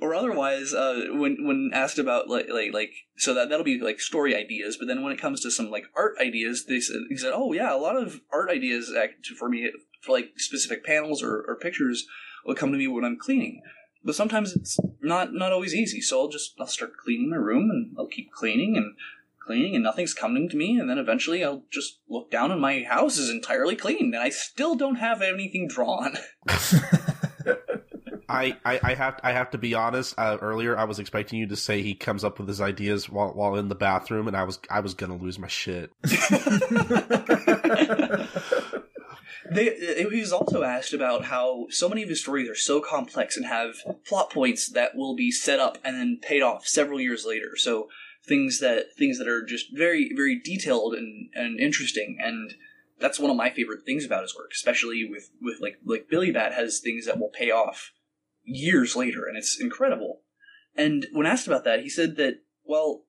Or otherwise, uh, when when asked about, like, like, like so that, that'll be, like, story ideas, but then when it comes to some, like, art ideas, they said, they said oh, yeah, a lot of art ideas act for me, for, like, specific panels or, or pictures will come to me when I'm cleaning. But sometimes it's not, not always easy, so I'll just, I'll start cleaning my room, and I'll keep cleaning, and cleaning, and nothing's coming to me, and then eventually I'll just look down, and my house is entirely clean, and I still don't have anything drawn. I, I, I have I have to be honest. Uh, earlier, I was expecting you to say he comes up with his ideas while while in the bathroom, and I was I was gonna lose my shit. They, he was also asked about how so many of his stories are so complex and have plot points that will be set up and then paid off several years later. So things that things that are just very very detailed and, and interesting, and that's one of my favorite things about his work, especially with, with like like Billy Bat has things that will pay off years later, and it's incredible. And when asked about that, he said that, well,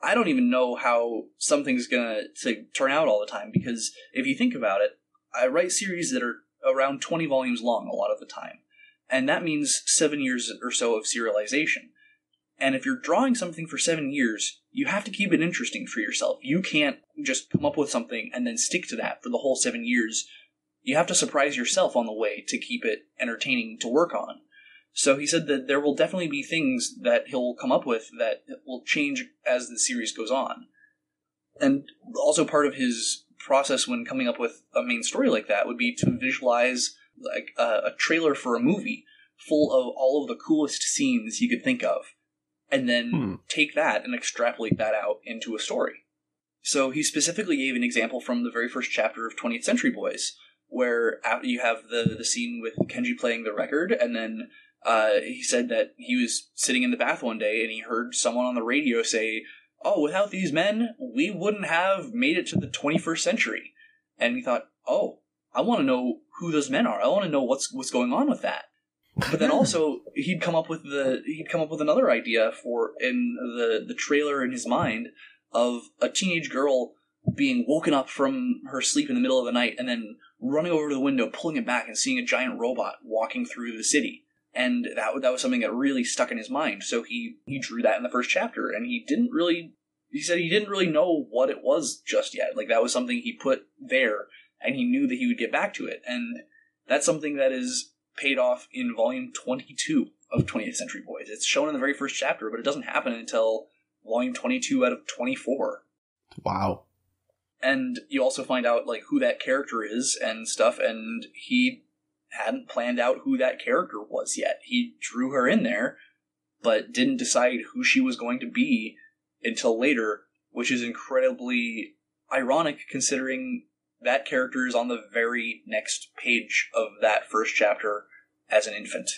I don't even know how something's gonna to turn out all the time, because if you think about it, I write series that are around twenty volumes long a lot of the time, and that means seven years or so of serialization. And if you're drawing something for seven years, you have to keep it interesting for yourself. You can't just come up with something and then stick to that for the whole seven years. You have to surprise yourself on the way to keep it entertaining to work on. So he said that there will definitely be things that he'll come up with that will change as the series goes on. And also part of his process when coming up with a main story like that would be to visualize like a, a trailer for a movie full of all of the coolest scenes you could think of, and then hmm. take that and extrapolate that out into a story. So he specifically gave an example from the very first chapter of twentieth Century Boys, where you have the, the scene with Kenji playing the record, and then uh, he said that he was sitting in the bath one day, and he heard someone on the radio say, oh, without these men, we wouldn't have made it to the twenty-first century. And he thought, oh, I want to know who those men are. I want to know what's what's going on with that. But then also he'd come up with the he'd come up with another idea for in the, the trailer in his mind of a teenage girl being woken up from her sleep in the middle of the night and then running over to the window, pulling it back, and seeing a giant robot walking through the city. And that that was something that really stuck in his mind. So he, he drew that in the first chapter, and he didn't really he said he didn't really know what it was just yet. Like, that was something he put there, and he knew that he would get back to it. And that's something that is paid off in volume twenty-two of twentieth Century Boys. It's shown in the very first chapter, but it doesn't happen until volume twenty-two out of twenty-four. Wow. And you also find out, like, who that character is and stuff, and he hadn't planned out who that character was yet. He drew her in there, but didn't decide who she was going to be until later, which is incredibly ironic considering that character is on the very next page of that first chapter as an infant.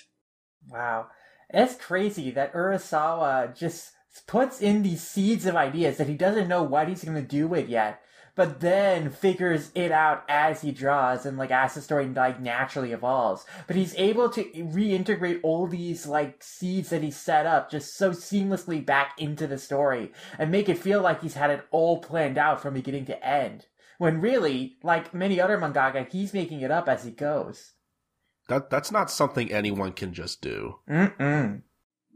Wow. That's crazy that Urasawa just puts in these seeds of ideas that he doesn't know what he's going to do with yet, but then figures it out as he draws and, like, as the story, like, naturally evolves. But he's able to reintegrate all these, like, seeds that he set up just so seamlessly back into the story and make it feel like he's had it all planned out from beginning to end. When really, like many other mangaka, he's making it up as he goes. That That's not something anyone can just do. Mm-mm.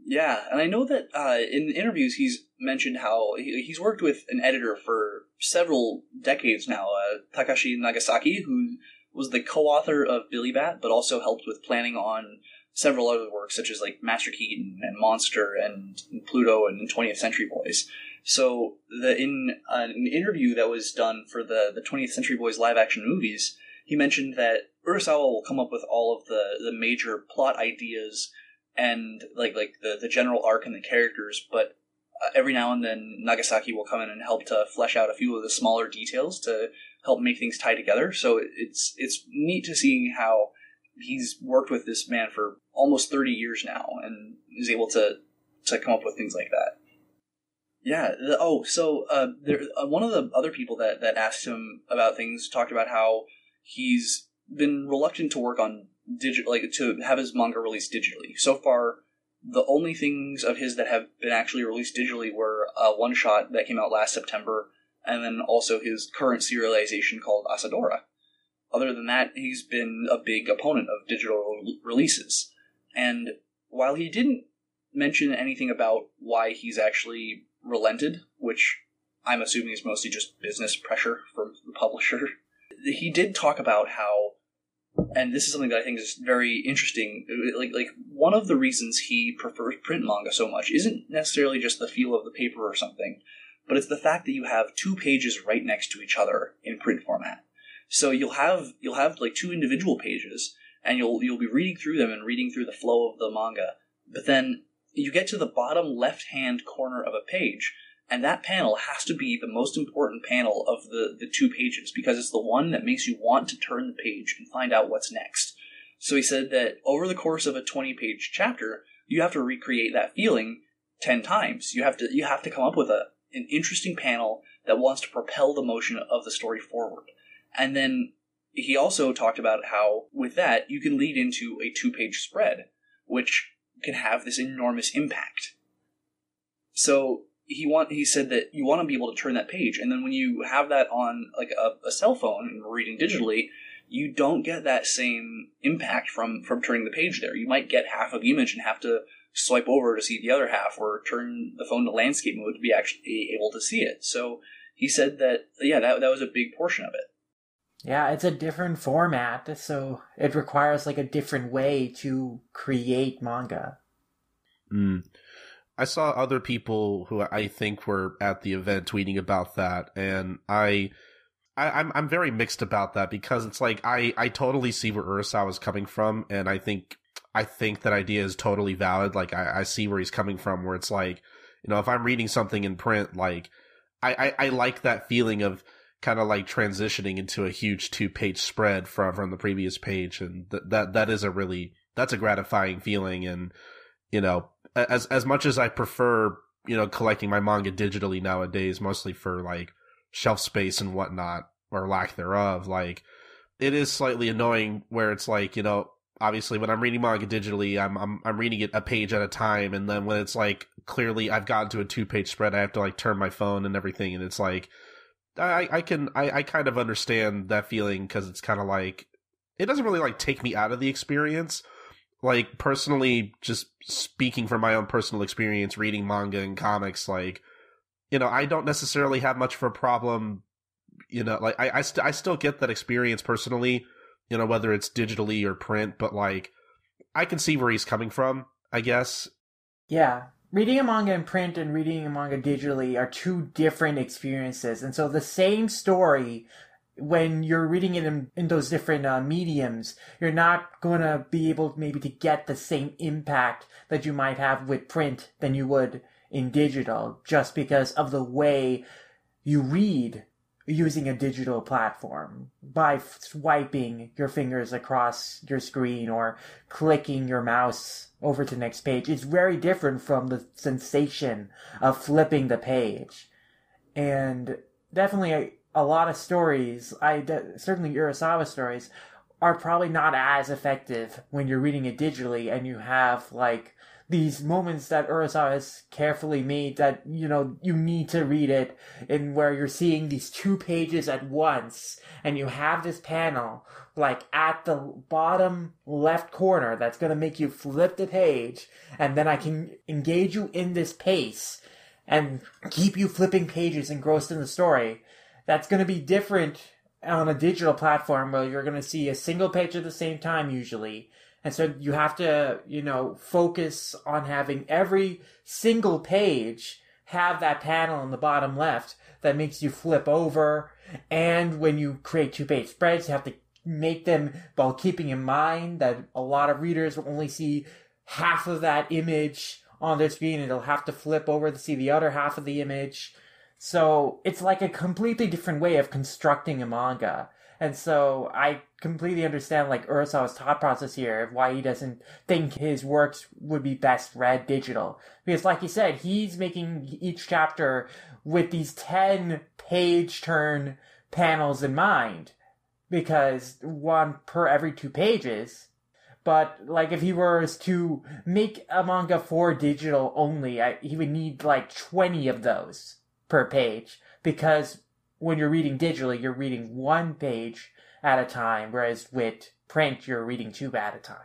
Yeah, and I know that uh, in interviews he's mentioned how he, he's worked with an editor for several decades now, uh, Takashi Nagasaki, who was the co-author of Billy Bat, but also helped with planning on several other works, such as like Master Keaton and Monster and Pluto and twentieth Century Boys. So the in uh, an interview that was done for the, the twentieth Century Boys live-action movies, he mentioned that Urasawa will come up with all of the, the major plot ideas and like like the, the general arc and the characters, but uh, every now and then Nagasaki will come in and help to flesh out a few of the smaller details to help make things tie together. So it's it's neat to see how he's worked with this man for almost thirty years now and is able to, to come up with things like that. Yeah. The, oh, so uh, there, uh, one of the other people that, that asked him about things talked about how he's been reluctant to work on digital, like to have his manga released digitally. So far, the only things of his that have been actually released digitally were a one-shot that came out last September, and then also his current serialization called Asadora. Other than that, he's been a big opponent of digital releases. And while he didn't mention anything about why he's actually relented, which I'm assuming is mostly just business pressure from the publisher, he did talk about how, and this is something that I think is very interesting, like like one of the reasons he prefers print manga so much isn't necessarily just the feel of the paper or something, but it's the fact that you have two pages right next to each other in print format. So you'll have you'll have like two individual pages, and you'll you'll be reading through them and reading through the flow of the manga. But then you get to the bottom left-hand corner of a page, and that panel has to be the most important panel of the, the two pages, because it's the one that makes you want to turn the page and find out what's next. So he said that over the course of a twenty-page chapter, you have to recreate that feeling ten times. You have to you have to come up with a an interesting panel that wants to propel the motion of the story forward. And then he also talked about how, with that, you can lead into a two-page spread, which can have this enormous impact. So he want he said that you want to be able to turn that page, and then when you have that on like a, a cell phone and reading digitally, you don't get that same impact from, from turning the page there. You might get half of the image and have to swipe over to see the other half, or turn the phone to landscape mode to be actually able to see it. So he said that, yeah, that that was a big portion of it. Yeah, it's a different format, so it requires like a different way to create manga. Mm. I saw other people who I think were at the event tweeting about that, and I, I I'm I'm very mixed about that, because it's like I, I totally see where Urasawa is coming from, and I think I think that idea is totally valid. Like I, I see where he's coming from, where it's like, you know, if I'm reading something in print, like I, I, I like that feeling of kind of like transitioning into a huge two-page spread from, from the previous page, and th- that that is a really that's a gratifying feeling. And you know, as as much as I prefer, you know, collecting my manga digitally nowadays, mostly for like shelf space and whatnot, or lack thereof, like it is slightly annoying where it's like, you know, obviously when I'm reading manga digitally, I'm I'm I'm reading it a page at a time, and then when it's like clearly I've gotten to a two-page spread, I have to like turn my phone and everything, and it's like, I, I can I, I kind of understand that feeling, because it's kind of like it doesn't really like take me out of the experience. Like personally, just speaking from my own personal experience reading manga and comics, like, you know, I don't necessarily have much of a problem, you know, like I I, st- I still get that experience personally, you know, whether it's digitally or print, but like I can see where he's coming from, I guess. Yeah. Reading a manga in print and reading a manga digitally are two different experiences. And so the same story, when you're reading it in, in those different uh, mediums, you're not going to be able maybe to get the same impact that you might have with print than you would in digital, just because of the way you read using a digital platform, by swiping your fingers across your screen or clicking your mouse over to the next page. It's very different from the sensation of flipping the page. And definitely a, a lot of stories, I de- certainly Urasawa stories, are probably not as effective when you're reading it digitally, and you have like these moments that Urasawa has carefully made that, you know, you need to read it, and where you're seeing these two pages at once, and you have this panel like at the bottom left corner that's going to make you flip the page, and then I can engage you in this pace and keep you flipping pages engrossed in the story. That's going to be different on a digital platform, where you're going to see a single page at the same time usually. And so you have to, you know, focus on having every single page have that panel in the bottom left that makes you flip over. And when you create two-page spreads, you have to make them while keeping in mind that a lot of readers will only see half of that image on their screen, and they'll have to flip over to see the other half of the image. So it's like a completely different way of constructing a manga. And so I completely understand, like, Urasawa's thought process here of why he doesn't think his works would be best read digital. Because, like you said, he's making each chapter with these ten page turn panels in mind, because one per every two pages. But, like, if he was to make a manga for digital only, I, he would need, like, twenty of those per page. Because when you're reading digitally, you're reading one page at a time, whereas with print, you're reading two at a time.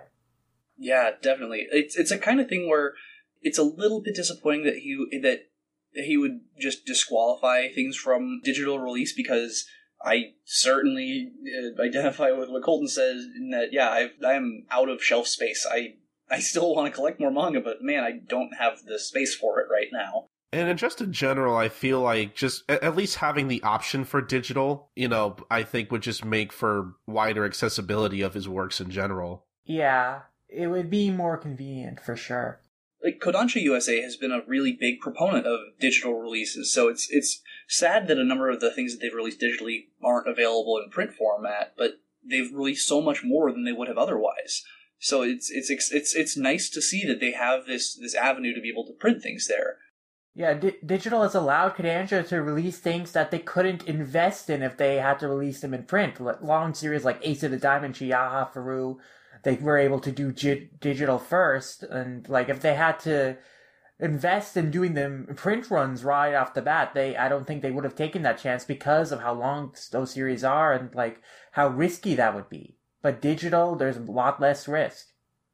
Yeah, definitely. It's it's a kind of thing where it's a little bit disappointing that he that he would just disqualify things from digital release, because I certainly identify with what Colton says in that, yeah, I've, I'm out of shelf space. I, I still want to collect more manga, but man, I don't have the space for it right now. And just in general, I feel like just at least having the option for digital, you know, I think would just make for wider accessibility of his works in general. Yeah, it would be more convenient for sure. Like, Kodansha U S A has been a really big proponent of digital releases, so it's it's sad that a number of the things that they've released digitally aren't available in print format, but they've released so much more than they would have otherwise. So it's it's it's it's nice to see that they have this this avenue to be able to print things there. Yeah, di- digital has allowed Kodansha to release things that they couldn't invest in if they had to release them in print. Long series like Ace of the Diamond, Chiaha, Furu, they were able to do gi- digital first, and like if they had to invest in doing them print runs right off the bat, they I don't think they would have taken that chance because of how long those series are and like how risky that would be. But digital, there's a lot less risk.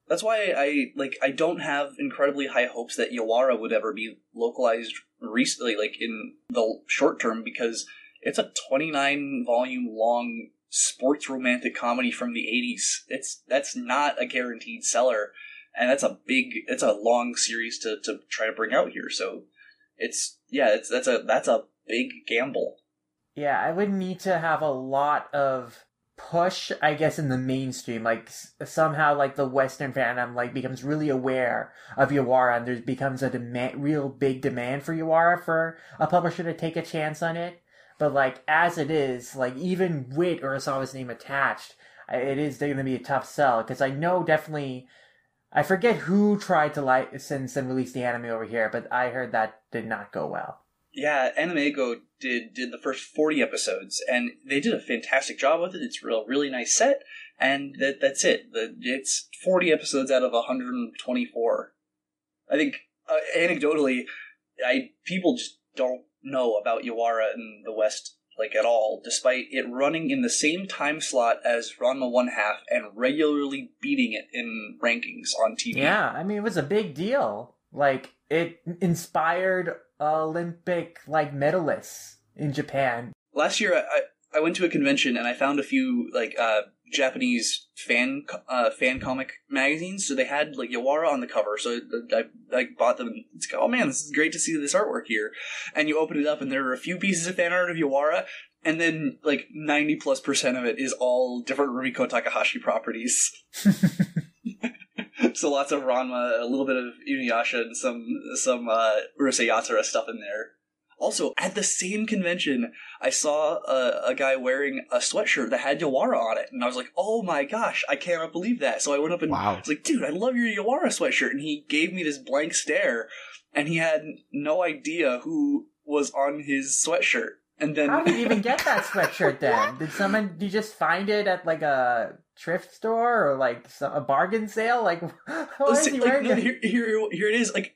That's why I like I don't have incredibly high hopes that Yawara would ever be localized recently, like in the short term, because it's a twenty-nine volume long sports romantic comedy from the eighties. It's that's not a guaranteed seller, and that's a big, it's a long series to, to try to bring out here. So it's yeah, it's that's a that's a big gamble. Yeah, I would need to have a lot of push, I guess, in the mainstream. Like somehow, like the Western fandom, like becomes really aware of Yawara, and there becomes a demand, real big demand for Yawara for a publisher to take a chance on it. But, like, as it is, like, even with Urasawa's name attached, it is going to be a tough sell. Because I know definitely, I forget who tried to license and release the anime over here, but I heard that did not go well. Yeah, Animego did, did the first forty episodes, and they did a fantastic job with it. It's a real, really nice set, and that that's it. The, it's forty episodes out of one hundred twenty-four. I think, uh, anecdotally, I people just don't know about Yawara in the West, like, at all, despite it running in the same time slot as Ranma One Half and regularly beating it in rankings on T V. Yeah, I mean, it was a big deal. Like, it inspired Olympic, like, medalists in Japan. Last year, I, I went to a convention and I found a few, like, uh, Japanese fan uh, fan comic magazines, so they had, like, Yawara on the cover, so I, I, I bought them, and it's like, oh man, this is great to see this artwork here, and you open it up, and there are a few pieces of fan art of Yawara, and then, like, ninety plus percent of it is all different Rumiko Takahashi properties. So lots of Ranma, a little bit of Inuyasha, and some, some uh, Urusei Yatsura stuff in there. Also, at the same convention, I saw a, a guy wearing a sweatshirt that had Yawara on it. And I was like, oh my gosh, I cannot believe that. So I went up and wow. I was like, dude, I love your Yawara sweatshirt. And he gave me this blank stare. And he had no idea who was on his sweatshirt. And then how did you even get that sweatshirt then? Did someone, did you just find it at like a thrift store or like some, a bargain sale? Like, why is he like, wearing no, it? Here, here, here it is. Like,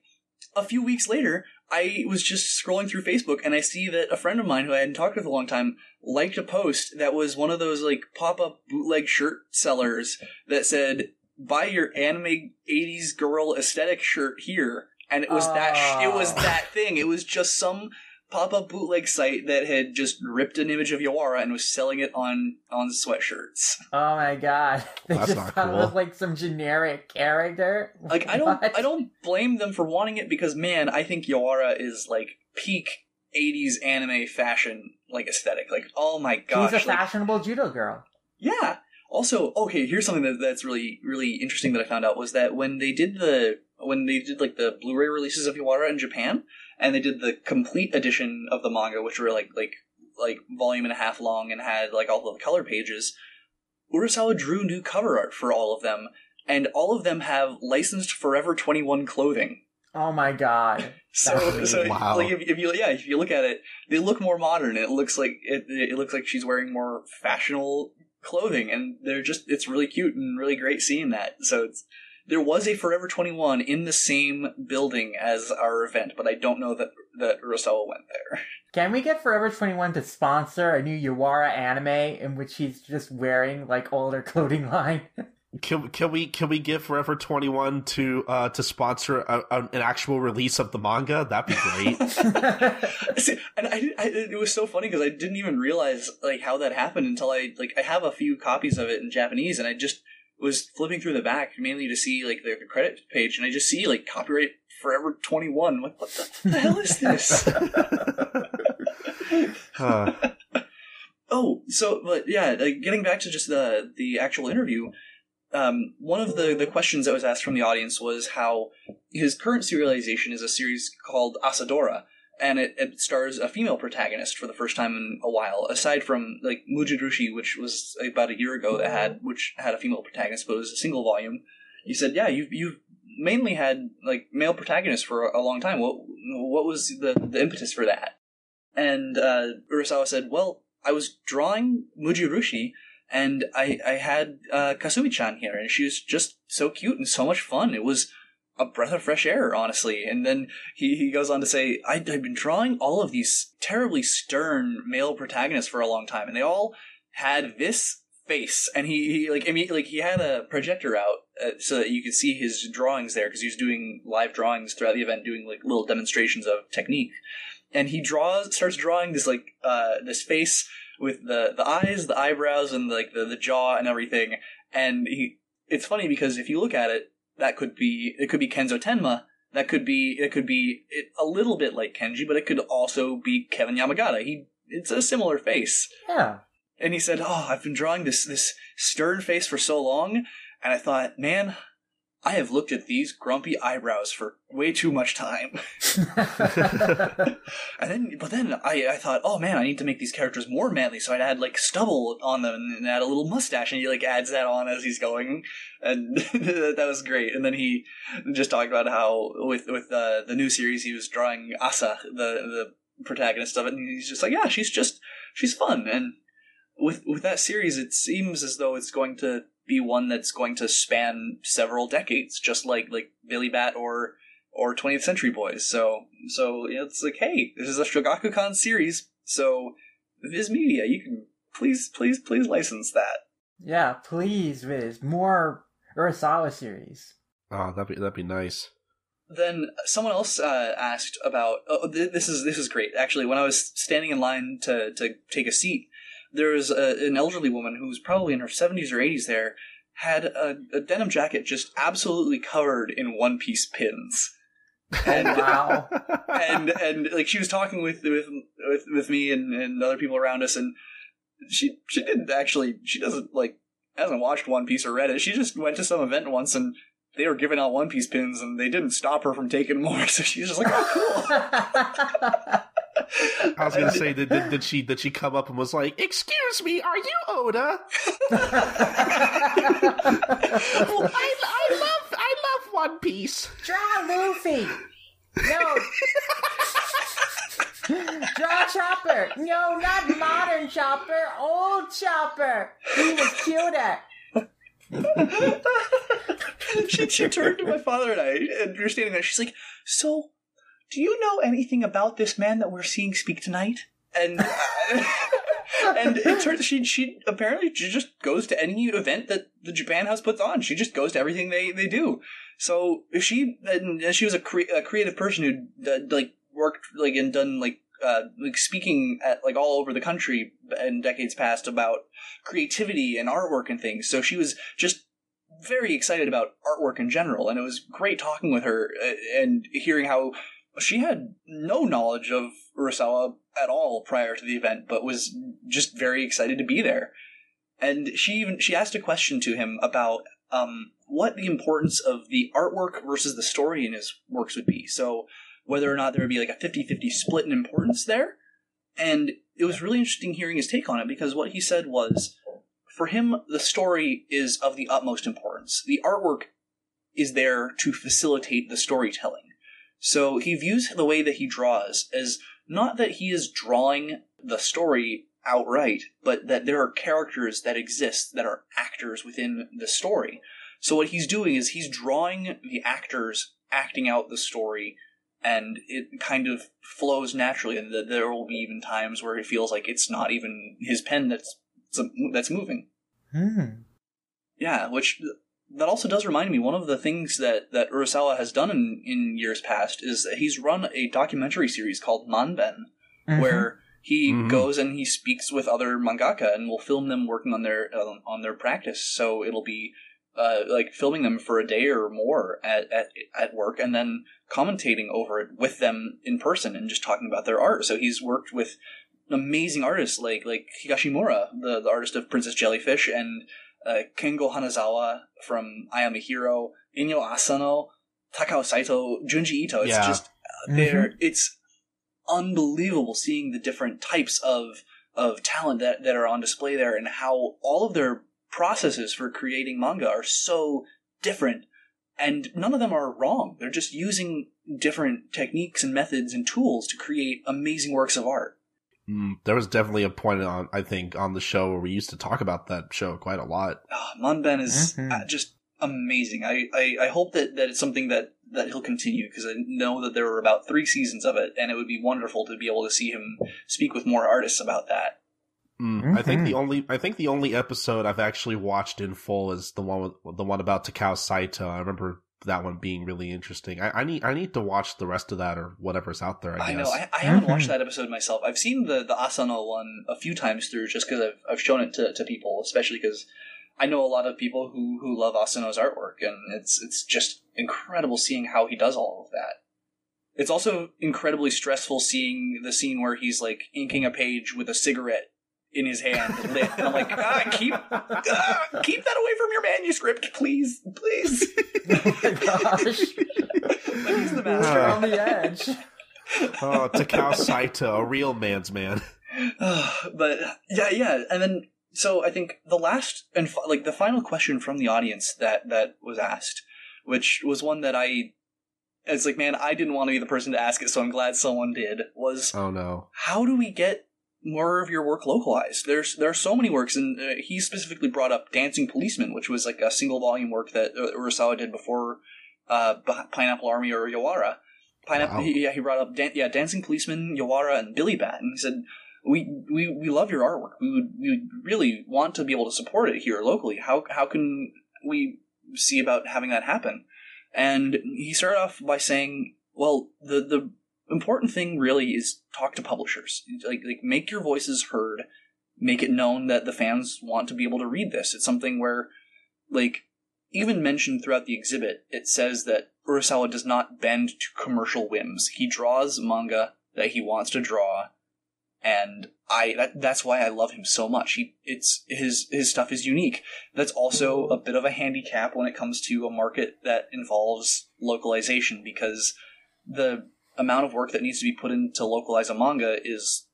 a few weeks later, I was just scrolling through Facebook, and I see that a friend of mine who I hadn't talked with a long time liked a post that was one of those, like, pop-up bootleg shirt sellers that said, buy your anime eighties girl aesthetic shirt here. And it was, oh. that, sh- it was that thing. It was just some pop-up bootleg site that had just ripped an image of Yawara and was selling it on, on sweatshirts. Oh my god. They That's just not thought cool. It was like some generic character. Like, I don't I don't blame them for wanting it, because man, I think Yawara is like peak eighties anime fashion, like, aesthetic. Like, oh my gosh. She's a like, fashionable judo girl. Yeah. Also, okay, here's something that, that's really, really interesting that I found out was that when they did the when they did like the Blu-ray releases of Yawara in Japan, and they did the complete edition of the manga, which were like like like volume and a half long and had like all of the color pages. Urasawa drew new cover art for all of them, and all of them have licensed Forever twenty-one clothing. Oh my god! So, so wow. like if, if you yeah if you look at it, they look more modern. It looks like it it looks like she's wearing more fashionable clothing, and they're just, it's really cute and really great seeing that. So it's, there was a Forever twenty-one in the same building as our event, but I don't know that that Urasawa went there. Can we get Forever twenty-one to sponsor a new Yawara anime in which he's just wearing like all their clothing line? Can, can we can we get Forever twenty-one to uh, to sponsor a, a, an actual release of the manga? That'd be great. See, and I, I, it was so funny because I didn't even realize like how that happened until I like I have a few copies of it in Japanese, and I just was flipping through the back mainly to see like the credit page, and I just see like copyright Forever twenty-one. Like, what the, what the hell is this? huh. Oh, so but yeah, like, getting back to just the the actual interview. Um, one of the, the questions that was asked from the audience was how his current serialization is a series called Asadora, and it, it stars a female protagonist for the first time in a while, aside from like Mujirushi, which was about a year ago that had which had a female protagonist, but it was a single volume. You said, yeah, you've you've mainly had like male protagonists for a long time. What what was the, the impetus for that? And uh, Urasawa said, well, I was drawing Mujirushi, and I, I had uh, Kasumi-chan here, and she was just so cute and so much fun. It was a breath of fresh air, honestly. And then he, he goes on to say, I, I've been drawing all of these terribly stern male protagonists for a long time, and they all had this face. And he, he like, I mean, like he had a projector out uh, so that you could see his drawings there, because he was doing live drawings throughout the event, doing like little demonstrations of technique. And he draws, starts drawing this like uh, this face with the, the eyes, the eyebrows, and like the, the jaw and everything. And he, it's funny because if you look at it, that could be it could be Kenzo Tenma. That could be it could be it, a little bit like Kenji, but it could also be Kevin Yamagata. He it's a similar face. Yeah. And he said, "Oh, I've been drawing this this stern face for so long, and I thought, man, I have looked at these grumpy eyebrows for way too much time." and then, but then I, I thought, oh man, I need to make these characters more manly. So I'd add like stubble on them and add a little mustache, and he like adds that on as he's going. And that was great. And then he just talked about how with, with uh, the new series, he was drawing Asa, the, the protagonist of it. And he's just like, yeah, she's just, she's fun. And with, with that series, it seems as though it's going to be one that's going to span several decades, just like like Billy Bat or or twentieth Century Boys. So so it's like, hey, this is a Shogakukan series. So Viz Media, you can please please please license that. Yeah, please, Viz, more Urasawa series. Oh, that'd be that'd be nice. Then someone else uh, asked about. Oh, th- this is this is great actually. When I was standing in line to to take a seat, there was a, an elderly woman who was probably in her seventies or eighties there, had a, a denim jacket just absolutely covered in One Piece pins. And, oh, wow. and and like she was talking with with with, with me and, and other people around us, and she she didn't actually she doesn't like hasn't watched One Piece or read it. She just went to some event once and they were giving out One Piece pins, and they didn't stop her from taking more. So she's just like, oh, cool. I was going to say, did, did, did she did she come up and was like, excuse me, are you Oda? well, I, I love I love One Piece. Draw Luffy. No. Draw Chopper. No, not modern Chopper. Old Chopper. He was cuter. she, she turned to my father and I, and we were standing there. She's like, so... do you know anything about this man that we're seeing speak tonight? And uh, and it turns she she apparently she just goes to any event that the Japan House puts on. She just goes to everything they, they do. So she and she was a, cre- a creative person who uh, like worked like and done like uh, like speaking at like all over the country in decades past about creativity and artwork and things. So she was just very excited about artwork in general, and it was great talking with her and hearing how. She had no knowledge of Urasawa at all prior to the event, but was just very excited to be there. And she even she asked a question to him about um, what the importance of the artwork versus the story in his works would be. So whether or not there would be like a fifty-fifty split in importance there. And it was really interesting hearing his take on it, because what he said was, for him, the story is of the utmost importance. The artwork is there to facilitate the storytelling. So he views the way that he draws as not that he is drawing the story outright, but that there are characters that exist that are actors within the story. So what he's doing is he's drawing the actors acting out the story, and it kind of flows naturally, and there will be even times where it feels like it's not even his pen that's that's moving. Hmm. Yeah, which that also does remind me, one of the things that, that Urasawa has done in, in years past is that he's run a documentary series called Manben, mm-hmm. where he mm-hmm. goes and he speaks with other mangaka and will film them working on their uh, on their practice. So it'll be uh, like filming them for a day or more at, at at work, and then commentating over it with them in person and just talking about their art. So he's worked with amazing artists like like Higashimura, the, the artist of Princess Jellyfish, and Uh, Kengo Hanazawa from I Am a Hero, Inyo Asano, Takao Saito, Junji Ito. It's yeah. just uh, mm-hmm. it's unbelievable seeing the different types of of talent that, that are on display there, and how all of their processes for creating manga are so different, and none of them are wrong. They're just using different techniques and methods and tools to create amazing works of art. Mm, there was definitely a point on, I think, on the show where we used to talk about that show quite a lot. Oh, Manben is mm-hmm. uh, just amazing. I, I, I hope that, that it's something that, that he'll continue, because I know that there were about three seasons of it, and it would be wonderful to be able to see him speak with more artists about that. Mm, mm-hmm. I think the only I think the only episode I've actually watched in full is the one with, the one about Takao Saito. I remember that one being really interesting. I, I need I need to watch the rest of that or whatever's out there, I guess. I know. I, I haven't watched that episode myself. I've seen the, the Asano one a few times through just because I've, I've shown it to, to people, especially because I know a lot of people who, who love Asano's artwork, and it's it's just incredible seeing how he does all of that. It's also incredibly stressful seeing the scene where he's like inking a page with a cigarette in his hand lit, and I'm like, ah, keep ah, keep that away from your manuscript, please, please. Oh my gosh. But he's the master. Uh, on the edge. Oh, Takao Saito, a real man's man. But yeah, yeah, and then so I think the last and fi- like the final question from the audience that that was asked, which was one that I, it's like, man, I didn't want to be the person to ask it, so I'm glad someone did. Was oh no, how do we get more of your work localized? There's there are so many works, and uh, he specifically brought up Dancing Policeman, which was like a single volume work that uh, Urasawa did before uh, Pineapple Army or Yawara. Pineapple, wow. he, yeah, he brought up Dan- yeah Dancing Policeman, Yawara, and Billy Bat, and he said, "We we, we love your artwork. We would we would really want to be able to support it here locally. How how can we see about having that happen?" And he started off by saying, "Well, the the." important thing really is talk to publishers. Like, like make your voices heard. Make it known that the fans want to be able to read this. It's something where, like, even mentioned throughout the exhibit, it says that Urasawa does not bend to commercial whims. He draws manga that he wants to draw, and I that, that's why I love him so much. He it's his his stuff is unique. That's also a bit of a handicap when it comes to a market that involves localization, because the amount of work that needs to be put in to localize a manga is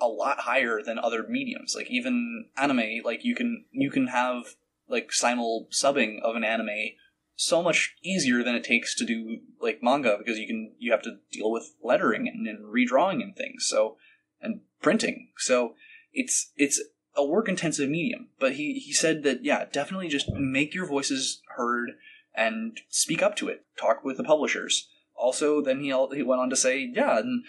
a lot higher than other mediums. Like even anime, like you can you can have like simul subbing of an anime so much easier than it takes to do like manga, because you can you have to deal with lettering and, and redrawing and things. So and printing. So it's it's a work intensive medium. But he, he said that yeah, definitely just make your voices heard and speak up to it. Talk with the publishers. Also, then he he went on to say, yeah, and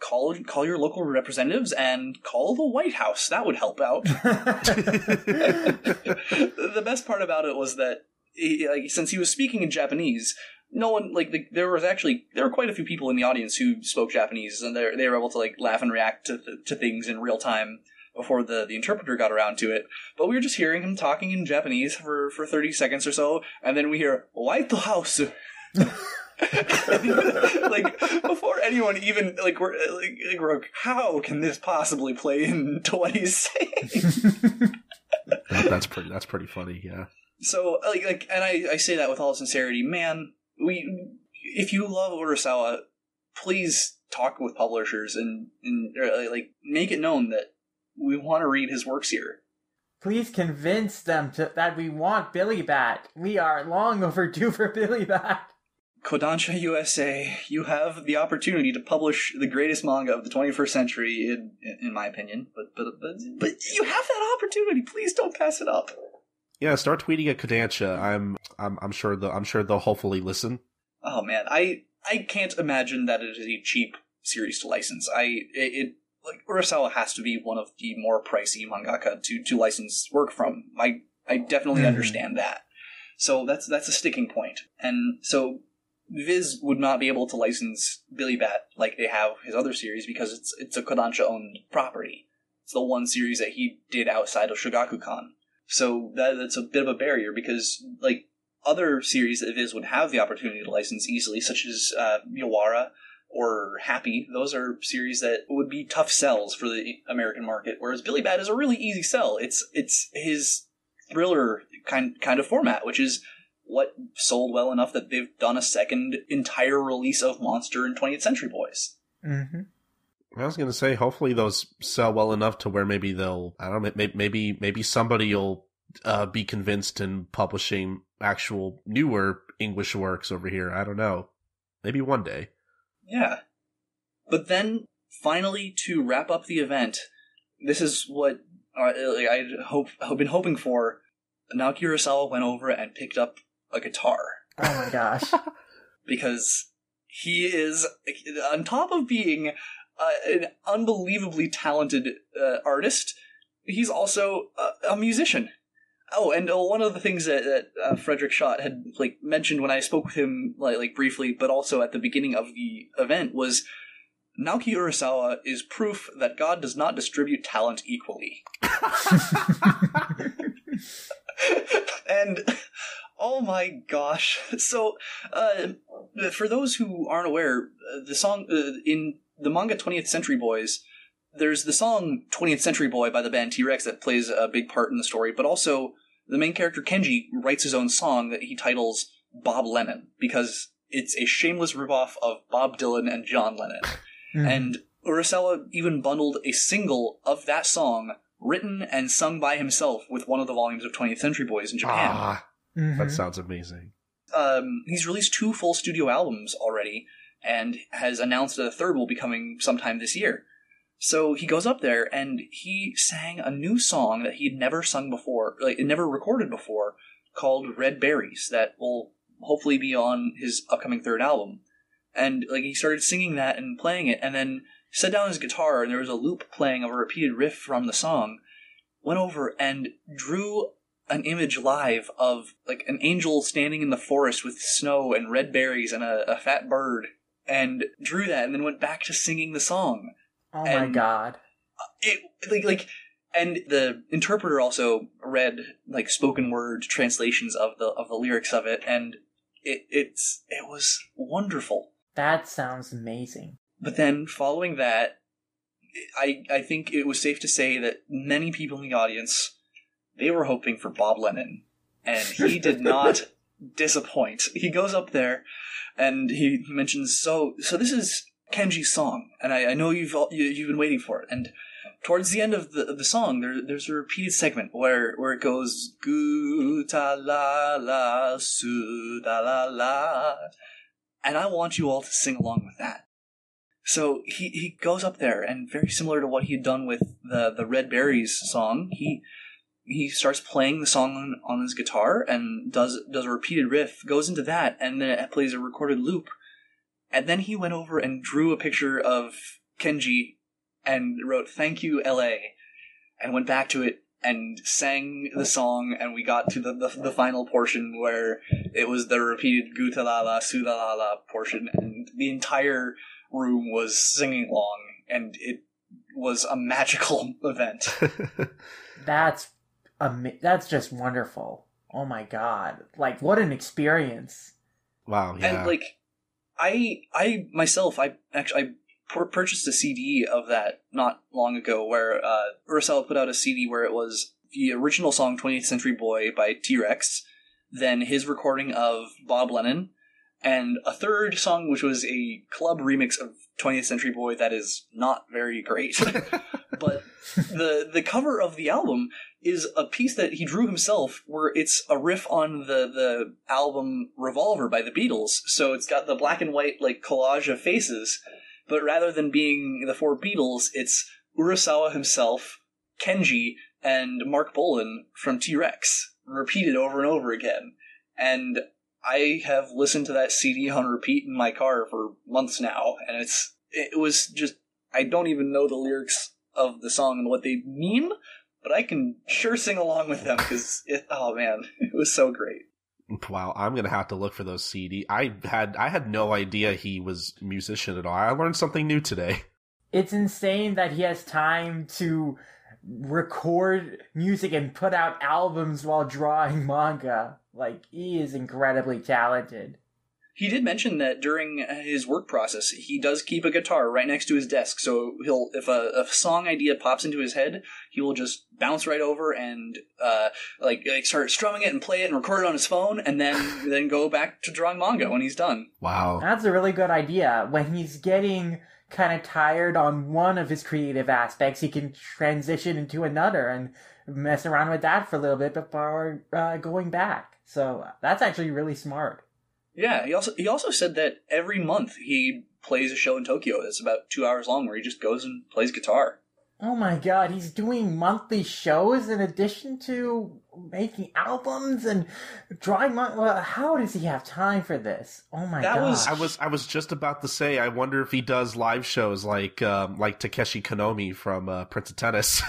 call call your local representatives and call the White House. That would help out. The best part about it was that he, like, since he was speaking in Japanese, no one like the, there was actually there were quite a few people in the audience who spoke Japanese, and they they were able to like laugh and react to to things in real time before the, the interpreter got around to it. But we were just hearing him talking in Japanese for for thirty seconds or so, and then we hear White House. Like before anyone even like we're like, like we're like, how can this possibly play into what he's saying? that, that's pretty. That's pretty funny. Yeah. So like like, and I, I say that with all sincerity, man. We if you love Urasawa, please talk with publishers and and uh, like make it known that we want to read his works here. Please convince them to, that we want Billy Bat. We are long overdue for Billy Bat. Kodansha U S A, you have the opportunity to publish the greatest manga of the twenty-first century, in in my opinion. But but but, but you have that opportunity. Please don't pass it up. Yeah, start tweeting at Kodansha. I'm I'm I'm sure the I'm sure they'll hopefully listen. Oh man, I I can't imagine that it is a cheap series to license. I it. it Like, Urasawa has to be one of the more pricey mangaka to, to license work from. I I definitely understand that. So that's that's a sticking point. And so Viz would not be able to license Billy Bat like they have his other series because it's it's a Kodansha-owned property. It's the one series that he did outside of Shogakukan. So that that's a bit of a barrier because, like, other series that Viz would have the opportunity to license easily, such as uh, Yawara, or Happy, those are series that would be tough sells for the American market, whereas Billy Bat is a really easy sell. It's it's his thriller kind kind of format, which is what sold well enough that they've done a second entire release of Monster and twentieth Century Boys. Mm-hmm. I was going to say, hopefully those sell well enough to where maybe they'll, I don't know, maybe maybe, maybe somebody will uh, be convinced in publishing actual newer English works over here. I don't know. Maybe one day. Yeah. But then, finally, to wrap up the event, this is what uh, I hope, I've been hoping for. Naoki Urasawa went over and picked up a guitar. Oh my gosh. Because he is, on top of being uh, an unbelievably talented uh, artist, he's also a, a musician. Oh, and uh, one of the things that, that uh, Frederik Schott had like mentioned when I spoke with him like, like briefly, but also at the beginning of the event, was Naoki Urasawa is proof that God does not distribute talent equally. And oh my gosh! So, uh, for those who aren't aware, the song uh, in the manga twentieth Century Boys, there's the song twentieth Century Boy by the band T Rex that plays a big part in the story, but also the main character Kenji writes his own song that he titles Bob Lennon, because it's a shameless ripoff of Bob Dylan and John Lennon. Mm. And Urasawa even bundled a single of that song written and sung by himself with one of the volumes of twentieth Century Boys in Japan. Ah, mm-hmm. That sounds amazing. Um, he's released two full studio albums already and has announced that a third will be coming sometime this year. So he goes up there and he sang a new song that he'd never sung before, like never recorded before, called Red Berries, that will hopefully be on his upcoming third album. And like he started singing that and playing it, and then set down his guitar and there was a loop playing of a repeated riff from the song, went over and drew an image live of like an angel standing in the forest with snow and red berries and a, a fat bird, and drew that and then went back to singing the song. Oh my and god! It like like, and the interpreter also read like spoken word translations of the of the lyrics of it, and it it's it was wonderful. That sounds amazing. But then following that, I I think it was safe to say that many people in the audience, they were hoping for Bob Lennon, and he did not disappoint. He goes up there, and he mentions so so this is Kenji's song, and I, I know you've all, you, you've been waiting for it. And towards the end of the of the song, there there's a repeated segment where where it goes "Goo ta la la su da la la," and I want you all to sing along with that. So he, he goes up there, and very similar to what he had done with the the Red Berries song, he he starts playing the song on, on his guitar and does does a repeated riff, goes into that, and then it plays a recorded loop. And then he went over and drew a picture of Kenji and wrote, "Thank you, L A," and went back to it and sang the song, and we got to the, the, the final portion where it was the repeated "Gutalala, Sudalala" portion, and the entire room was singing along, and it was a magical event. That's am- that's just wonderful. Oh my god. Like, what an experience. Wow, yeah. And, like, I I myself I actually I purchased a C D of that not long ago, where uh, Urasawa put out a C D where it was the original song twentieth Century Boy by T Rex, then his recording of Bob Lennon, and a third song, which was a club remix of twentieth Century Boy that is not very great. But the the cover of the album is a piece that he drew himself, where it's a riff on the, the album Revolver by the Beatles. So it's got the black and white like collage of faces, but rather than being the four Beatles, it's Urasawa himself, Kenji, and Mark Bolan from T Rex, repeated over and over again. And I have listened to that C D on repeat in my car for months now, and it's it was just, I don't even know the lyrics of the song and what they mean, but I can sure sing along with them because, oh man, it was so great. Wow, I'm gonna have to look for those C D. I had I had no idea he was a musician at all. I learned something new today. It's insane that he has time to record music and put out albums while drawing manga. Like, he is incredibly talented. He did mention that during his work process, he does keep a guitar right next to his desk, so he'll if a, a song idea pops into his head, he will just bounce right over and uh, like, like start strumming it and play it and record it on his phone, and then then go back to drawing manga when he's done. Wow. That's a really good idea. When he's getting kind of tired on one of his creative aspects, he can transition into another and mess around with that for a little bit before uh, going back. So that's actually really smart. Yeah, he also he also said that every month he plays a show in Tokyo that's about two hours long where he just goes and plays guitar. Oh my god, he's doing monthly shows in addition to making albums and drawing money. Well, how does he have time for this? Oh my god. That was I was I was just about to say, I wonder if he does live shows like um, like Takeshi Konomi from uh, Prince of Tennis.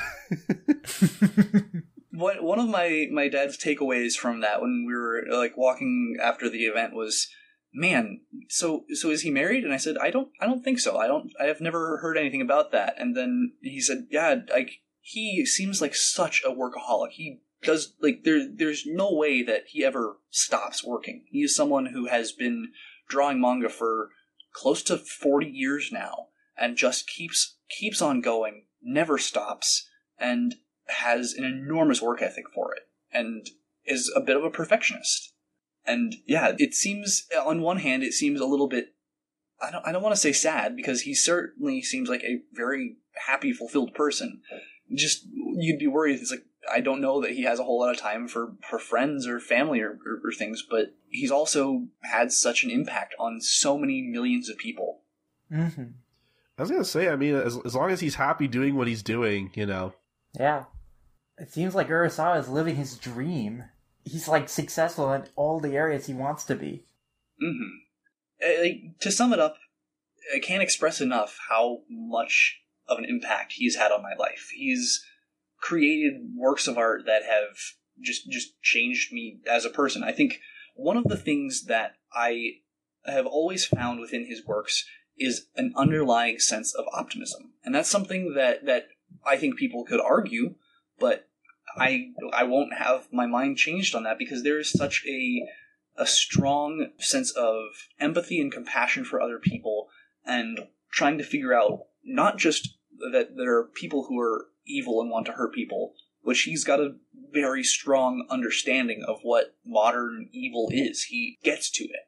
What, one of my, my dad's takeaways from that when we were like walking after the event was, man, so so is he married? And I said, I don't I don't think so. I don't I have never heard anything about that. And then he said, yeah, like he seems like such a workaholic. He does like there there's no way that he ever stops working. He is someone who has been drawing manga for close to forty years now and just keeps keeps on going, never stops, and has an enormous work ethic for it, and is a bit of a perfectionist. And yeah, it seems, on one hand, it seems a little bit, I don't I don't want to say sad, because he certainly seems like a very happy, fulfilled person. Just, you'd be worried, it's like, I don't know that he has a whole lot of time for, for friends or family or, or, or things, but he's also had such an impact on so many millions of people. Mm-hmm. I was going to say, I mean, as, as long as he's happy doing what he's doing, you know. Yeah. It seems like Urasawa is living his dream. He's, like, successful in all the areas he wants to be. Mm-hmm. Like, to sum it up, I can't express enough how much of an impact he's had on my life. He's created works of art that have just just changed me as a person. I think one of the things that I have always found within his works is an underlying sense of optimism. And that's something that, that I think people could argue, but I I won't have my mind changed on that, because there is such a a strong sense of empathy and compassion for other people, and trying to figure out not just that there are people who are evil and want to hurt people, which he's got a very strong understanding of what modern evil is. He gets to it,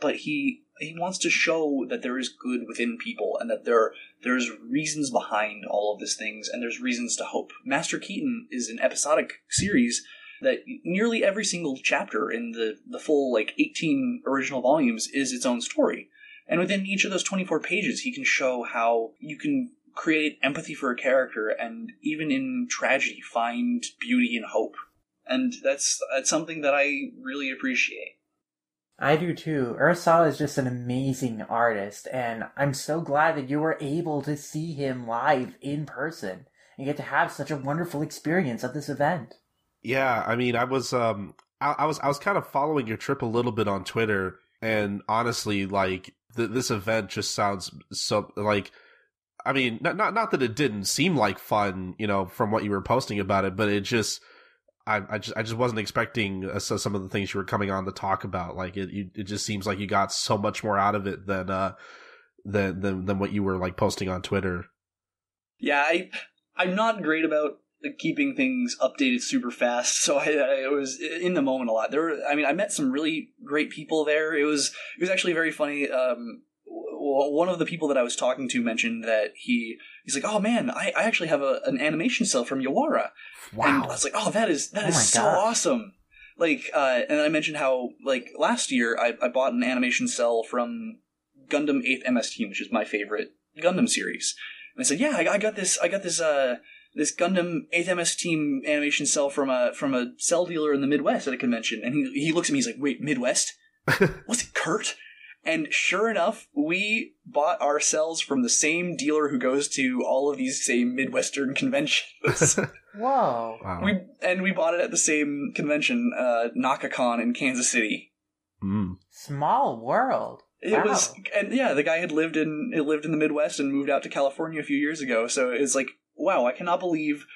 but he he wants to show that there is good within people, and that there there's reasons behind all of these things, and there's reasons to hope. Master Keaton is an episodic series that nearly every single chapter in the, the full like eighteen original volumes is its own story. And within each of those twenty-four pages, he can show how you can create empathy for a character, and even in tragedy, find beauty and hope. And that's, that's something that I really appreciate. I do too. Urasawa is just an amazing artist, and I'm so glad that you were able to see him live in person and get to have such a wonderful experience at this event. Yeah, I mean, I was, um, I, I was, I was kind of following your trip a little bit on Twitter, and honestly, like th- this event just sounds so like, I mean, not, not, not that it didn't seem like fun, you know, from what you were posting about it, but it just. I, I just I just wasn't expecting uh, so some of the things you were coming on to talk about. Like it, you, it just seems like you got so much more out of it than uh than than, than what you were like posting on Twitter. Yeah, I I'm not great about keeping things updated super fast, so I, I was in the moment a lot. There were, I mean, I met some really great people there. It was it was actually very funny. Um, one of the people that I was talking to mentioned that he he's like, oh man, I, I actually have a, an animation cell from Yawara. Wow! And I was like, oh, that is that oh is so God. awesome. Like, uh, and I mentioned how like last year I, I bought an animation cell from Gundam eighth M S Team, which is my favorite Gundam series. And I said, yeah, I, I got this. I got this. Uh, this Gundam eighth M S Team animation cell from a from a cell dealer in the Midwest at a convention. And he, he looks at me, he's like, wait, Midwest? Was it Kurt? And sure enough, we bought our cells from the same dealer who goes to all of these same Midwestern conventions. Wow. wow. We And we bought it at the same convention, uh, NakaCon in Kansas City. Mm. Small world. It wow. was, and yeah, the guy had lived in lived in the Midwest and moved out to California a few years ago, so it's like, wow, I cannot believe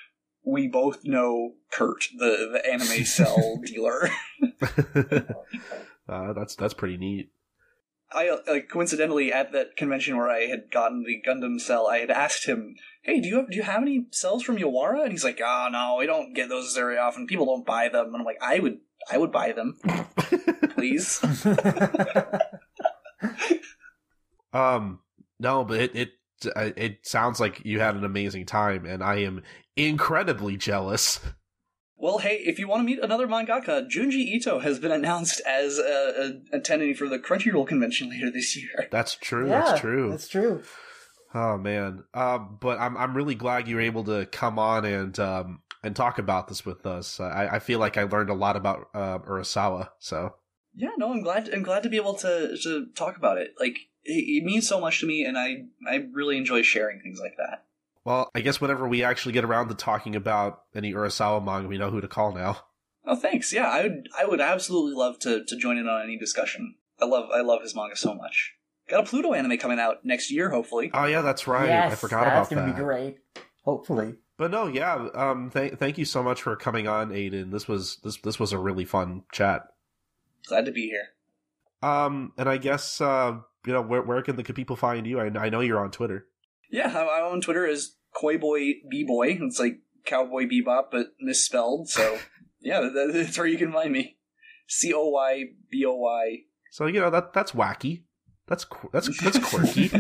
we both know Kurt, the, the anime cell dealer. uh, that's that's pretty neat. I uh, coincidentally at that convention where I had gotten the Gundam cell, I had asked him, "Hey, do you have, do you have any cells from Yawara?" And he's like, "Oh no, we don't get those very often. People don't buy them." And I'm like, "I would I would buy them, please." um. No, but it. it... It sounds like you had an amazing time, and I am incredibly jealous. Well, hey, if you want to meet another mangaka, Junji Ito has been announced as a, a attending for the Crunchyroll convention later this year. That's true. Yeah, that's true. That's true. Oh man! Uh, but I'm I'm really glad you were able to come on and um and talk about this with us. I, I feel like I learned a lot about uh, Urasawa. So yeah, no, I'm glad I'm glad to be able to to talk about it. Like. It means so much to me, and I, I really enjoy sharing things like that. Well, I guess whenever we actually get around to talking about any Urasawa manga, we know who to call now. Oh, thanks. Yeah, I would I would absolutely love to, to join in on any discussion. I love I love his manga so much. Got a Pluto anime coming out next year, hopefully. Oh, yeah, that's right. Yes, I forgot about that. That's going to be great. Hopefully. But no, yeah, um, th- thank you so much for coming on, Aiden. This was this this was a really fun chat. Glad to be here. Um, and I guess... Uh, You know, where where can the people find you? I, I know you're on Twitter. Yeah, I'm on Twitter as CowboyBboy. It's like Cowboy Bebop, but misspelled. So, yeah, that's where you can find me. C O Y B O Y. So, you know, that that's wacky. That's that's that's quirky.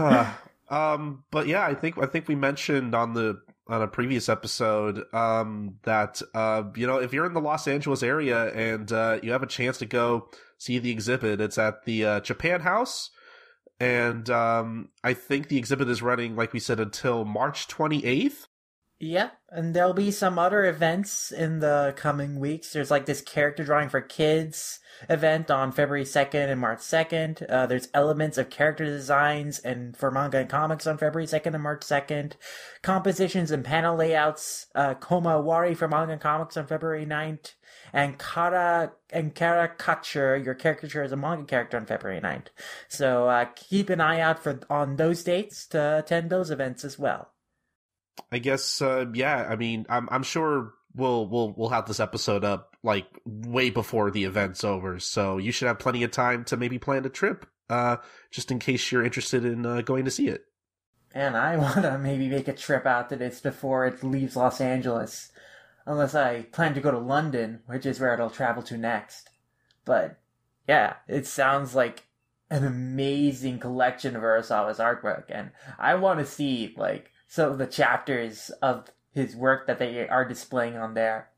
uh, um, but yeah, I think I think we mentioned on the on a previous episode um, that uh, you know, if you're in the Los Angeles area and uh, you have a chance to go see the exhibit, it's at the uh, Japan House, and um, I think the exhibit is running, like we said, until March twenty-eighth. Yeah, and there'll be some other events in the coming weeks. There's like this character drawing for kids event on February second and March second. Uh, there's elements of character designs and for manga and comics on February second and March second. Compositions and panel layouts, uh, Komawari for manga and comics on February ninth. And Kara and Caricature, your caricature as a manga character, on February ninth. So uh, keep an eye out for on those dates to attend those events as well. I guess, uh, yeah. I mean, I'm I'm sure we'll we'll we'll have this episode up like way before the event's over, so you should have plenty of time to maybe plan a trip, uh, just in case you're interested in uh, going to see it. And I want to maybe make a trip out to this before it leaves Los Angeles. Unless I plan to go to London, which is where it'll travel to next. But, yeah, it sounds like an amazing collection of Urasawa's artwork, and I want to see, like, some of the chapters of his work that they are displaying on there.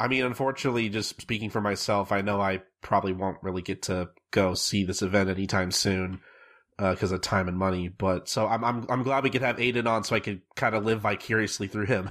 I mean, unfortunately, just speaking for myself, I know I probably won't really get to go see this event anytime soon, because uh, of time and money, but, so I'm, I'm I'm glad we could have Aiden on so I could kind of live vicariously through him.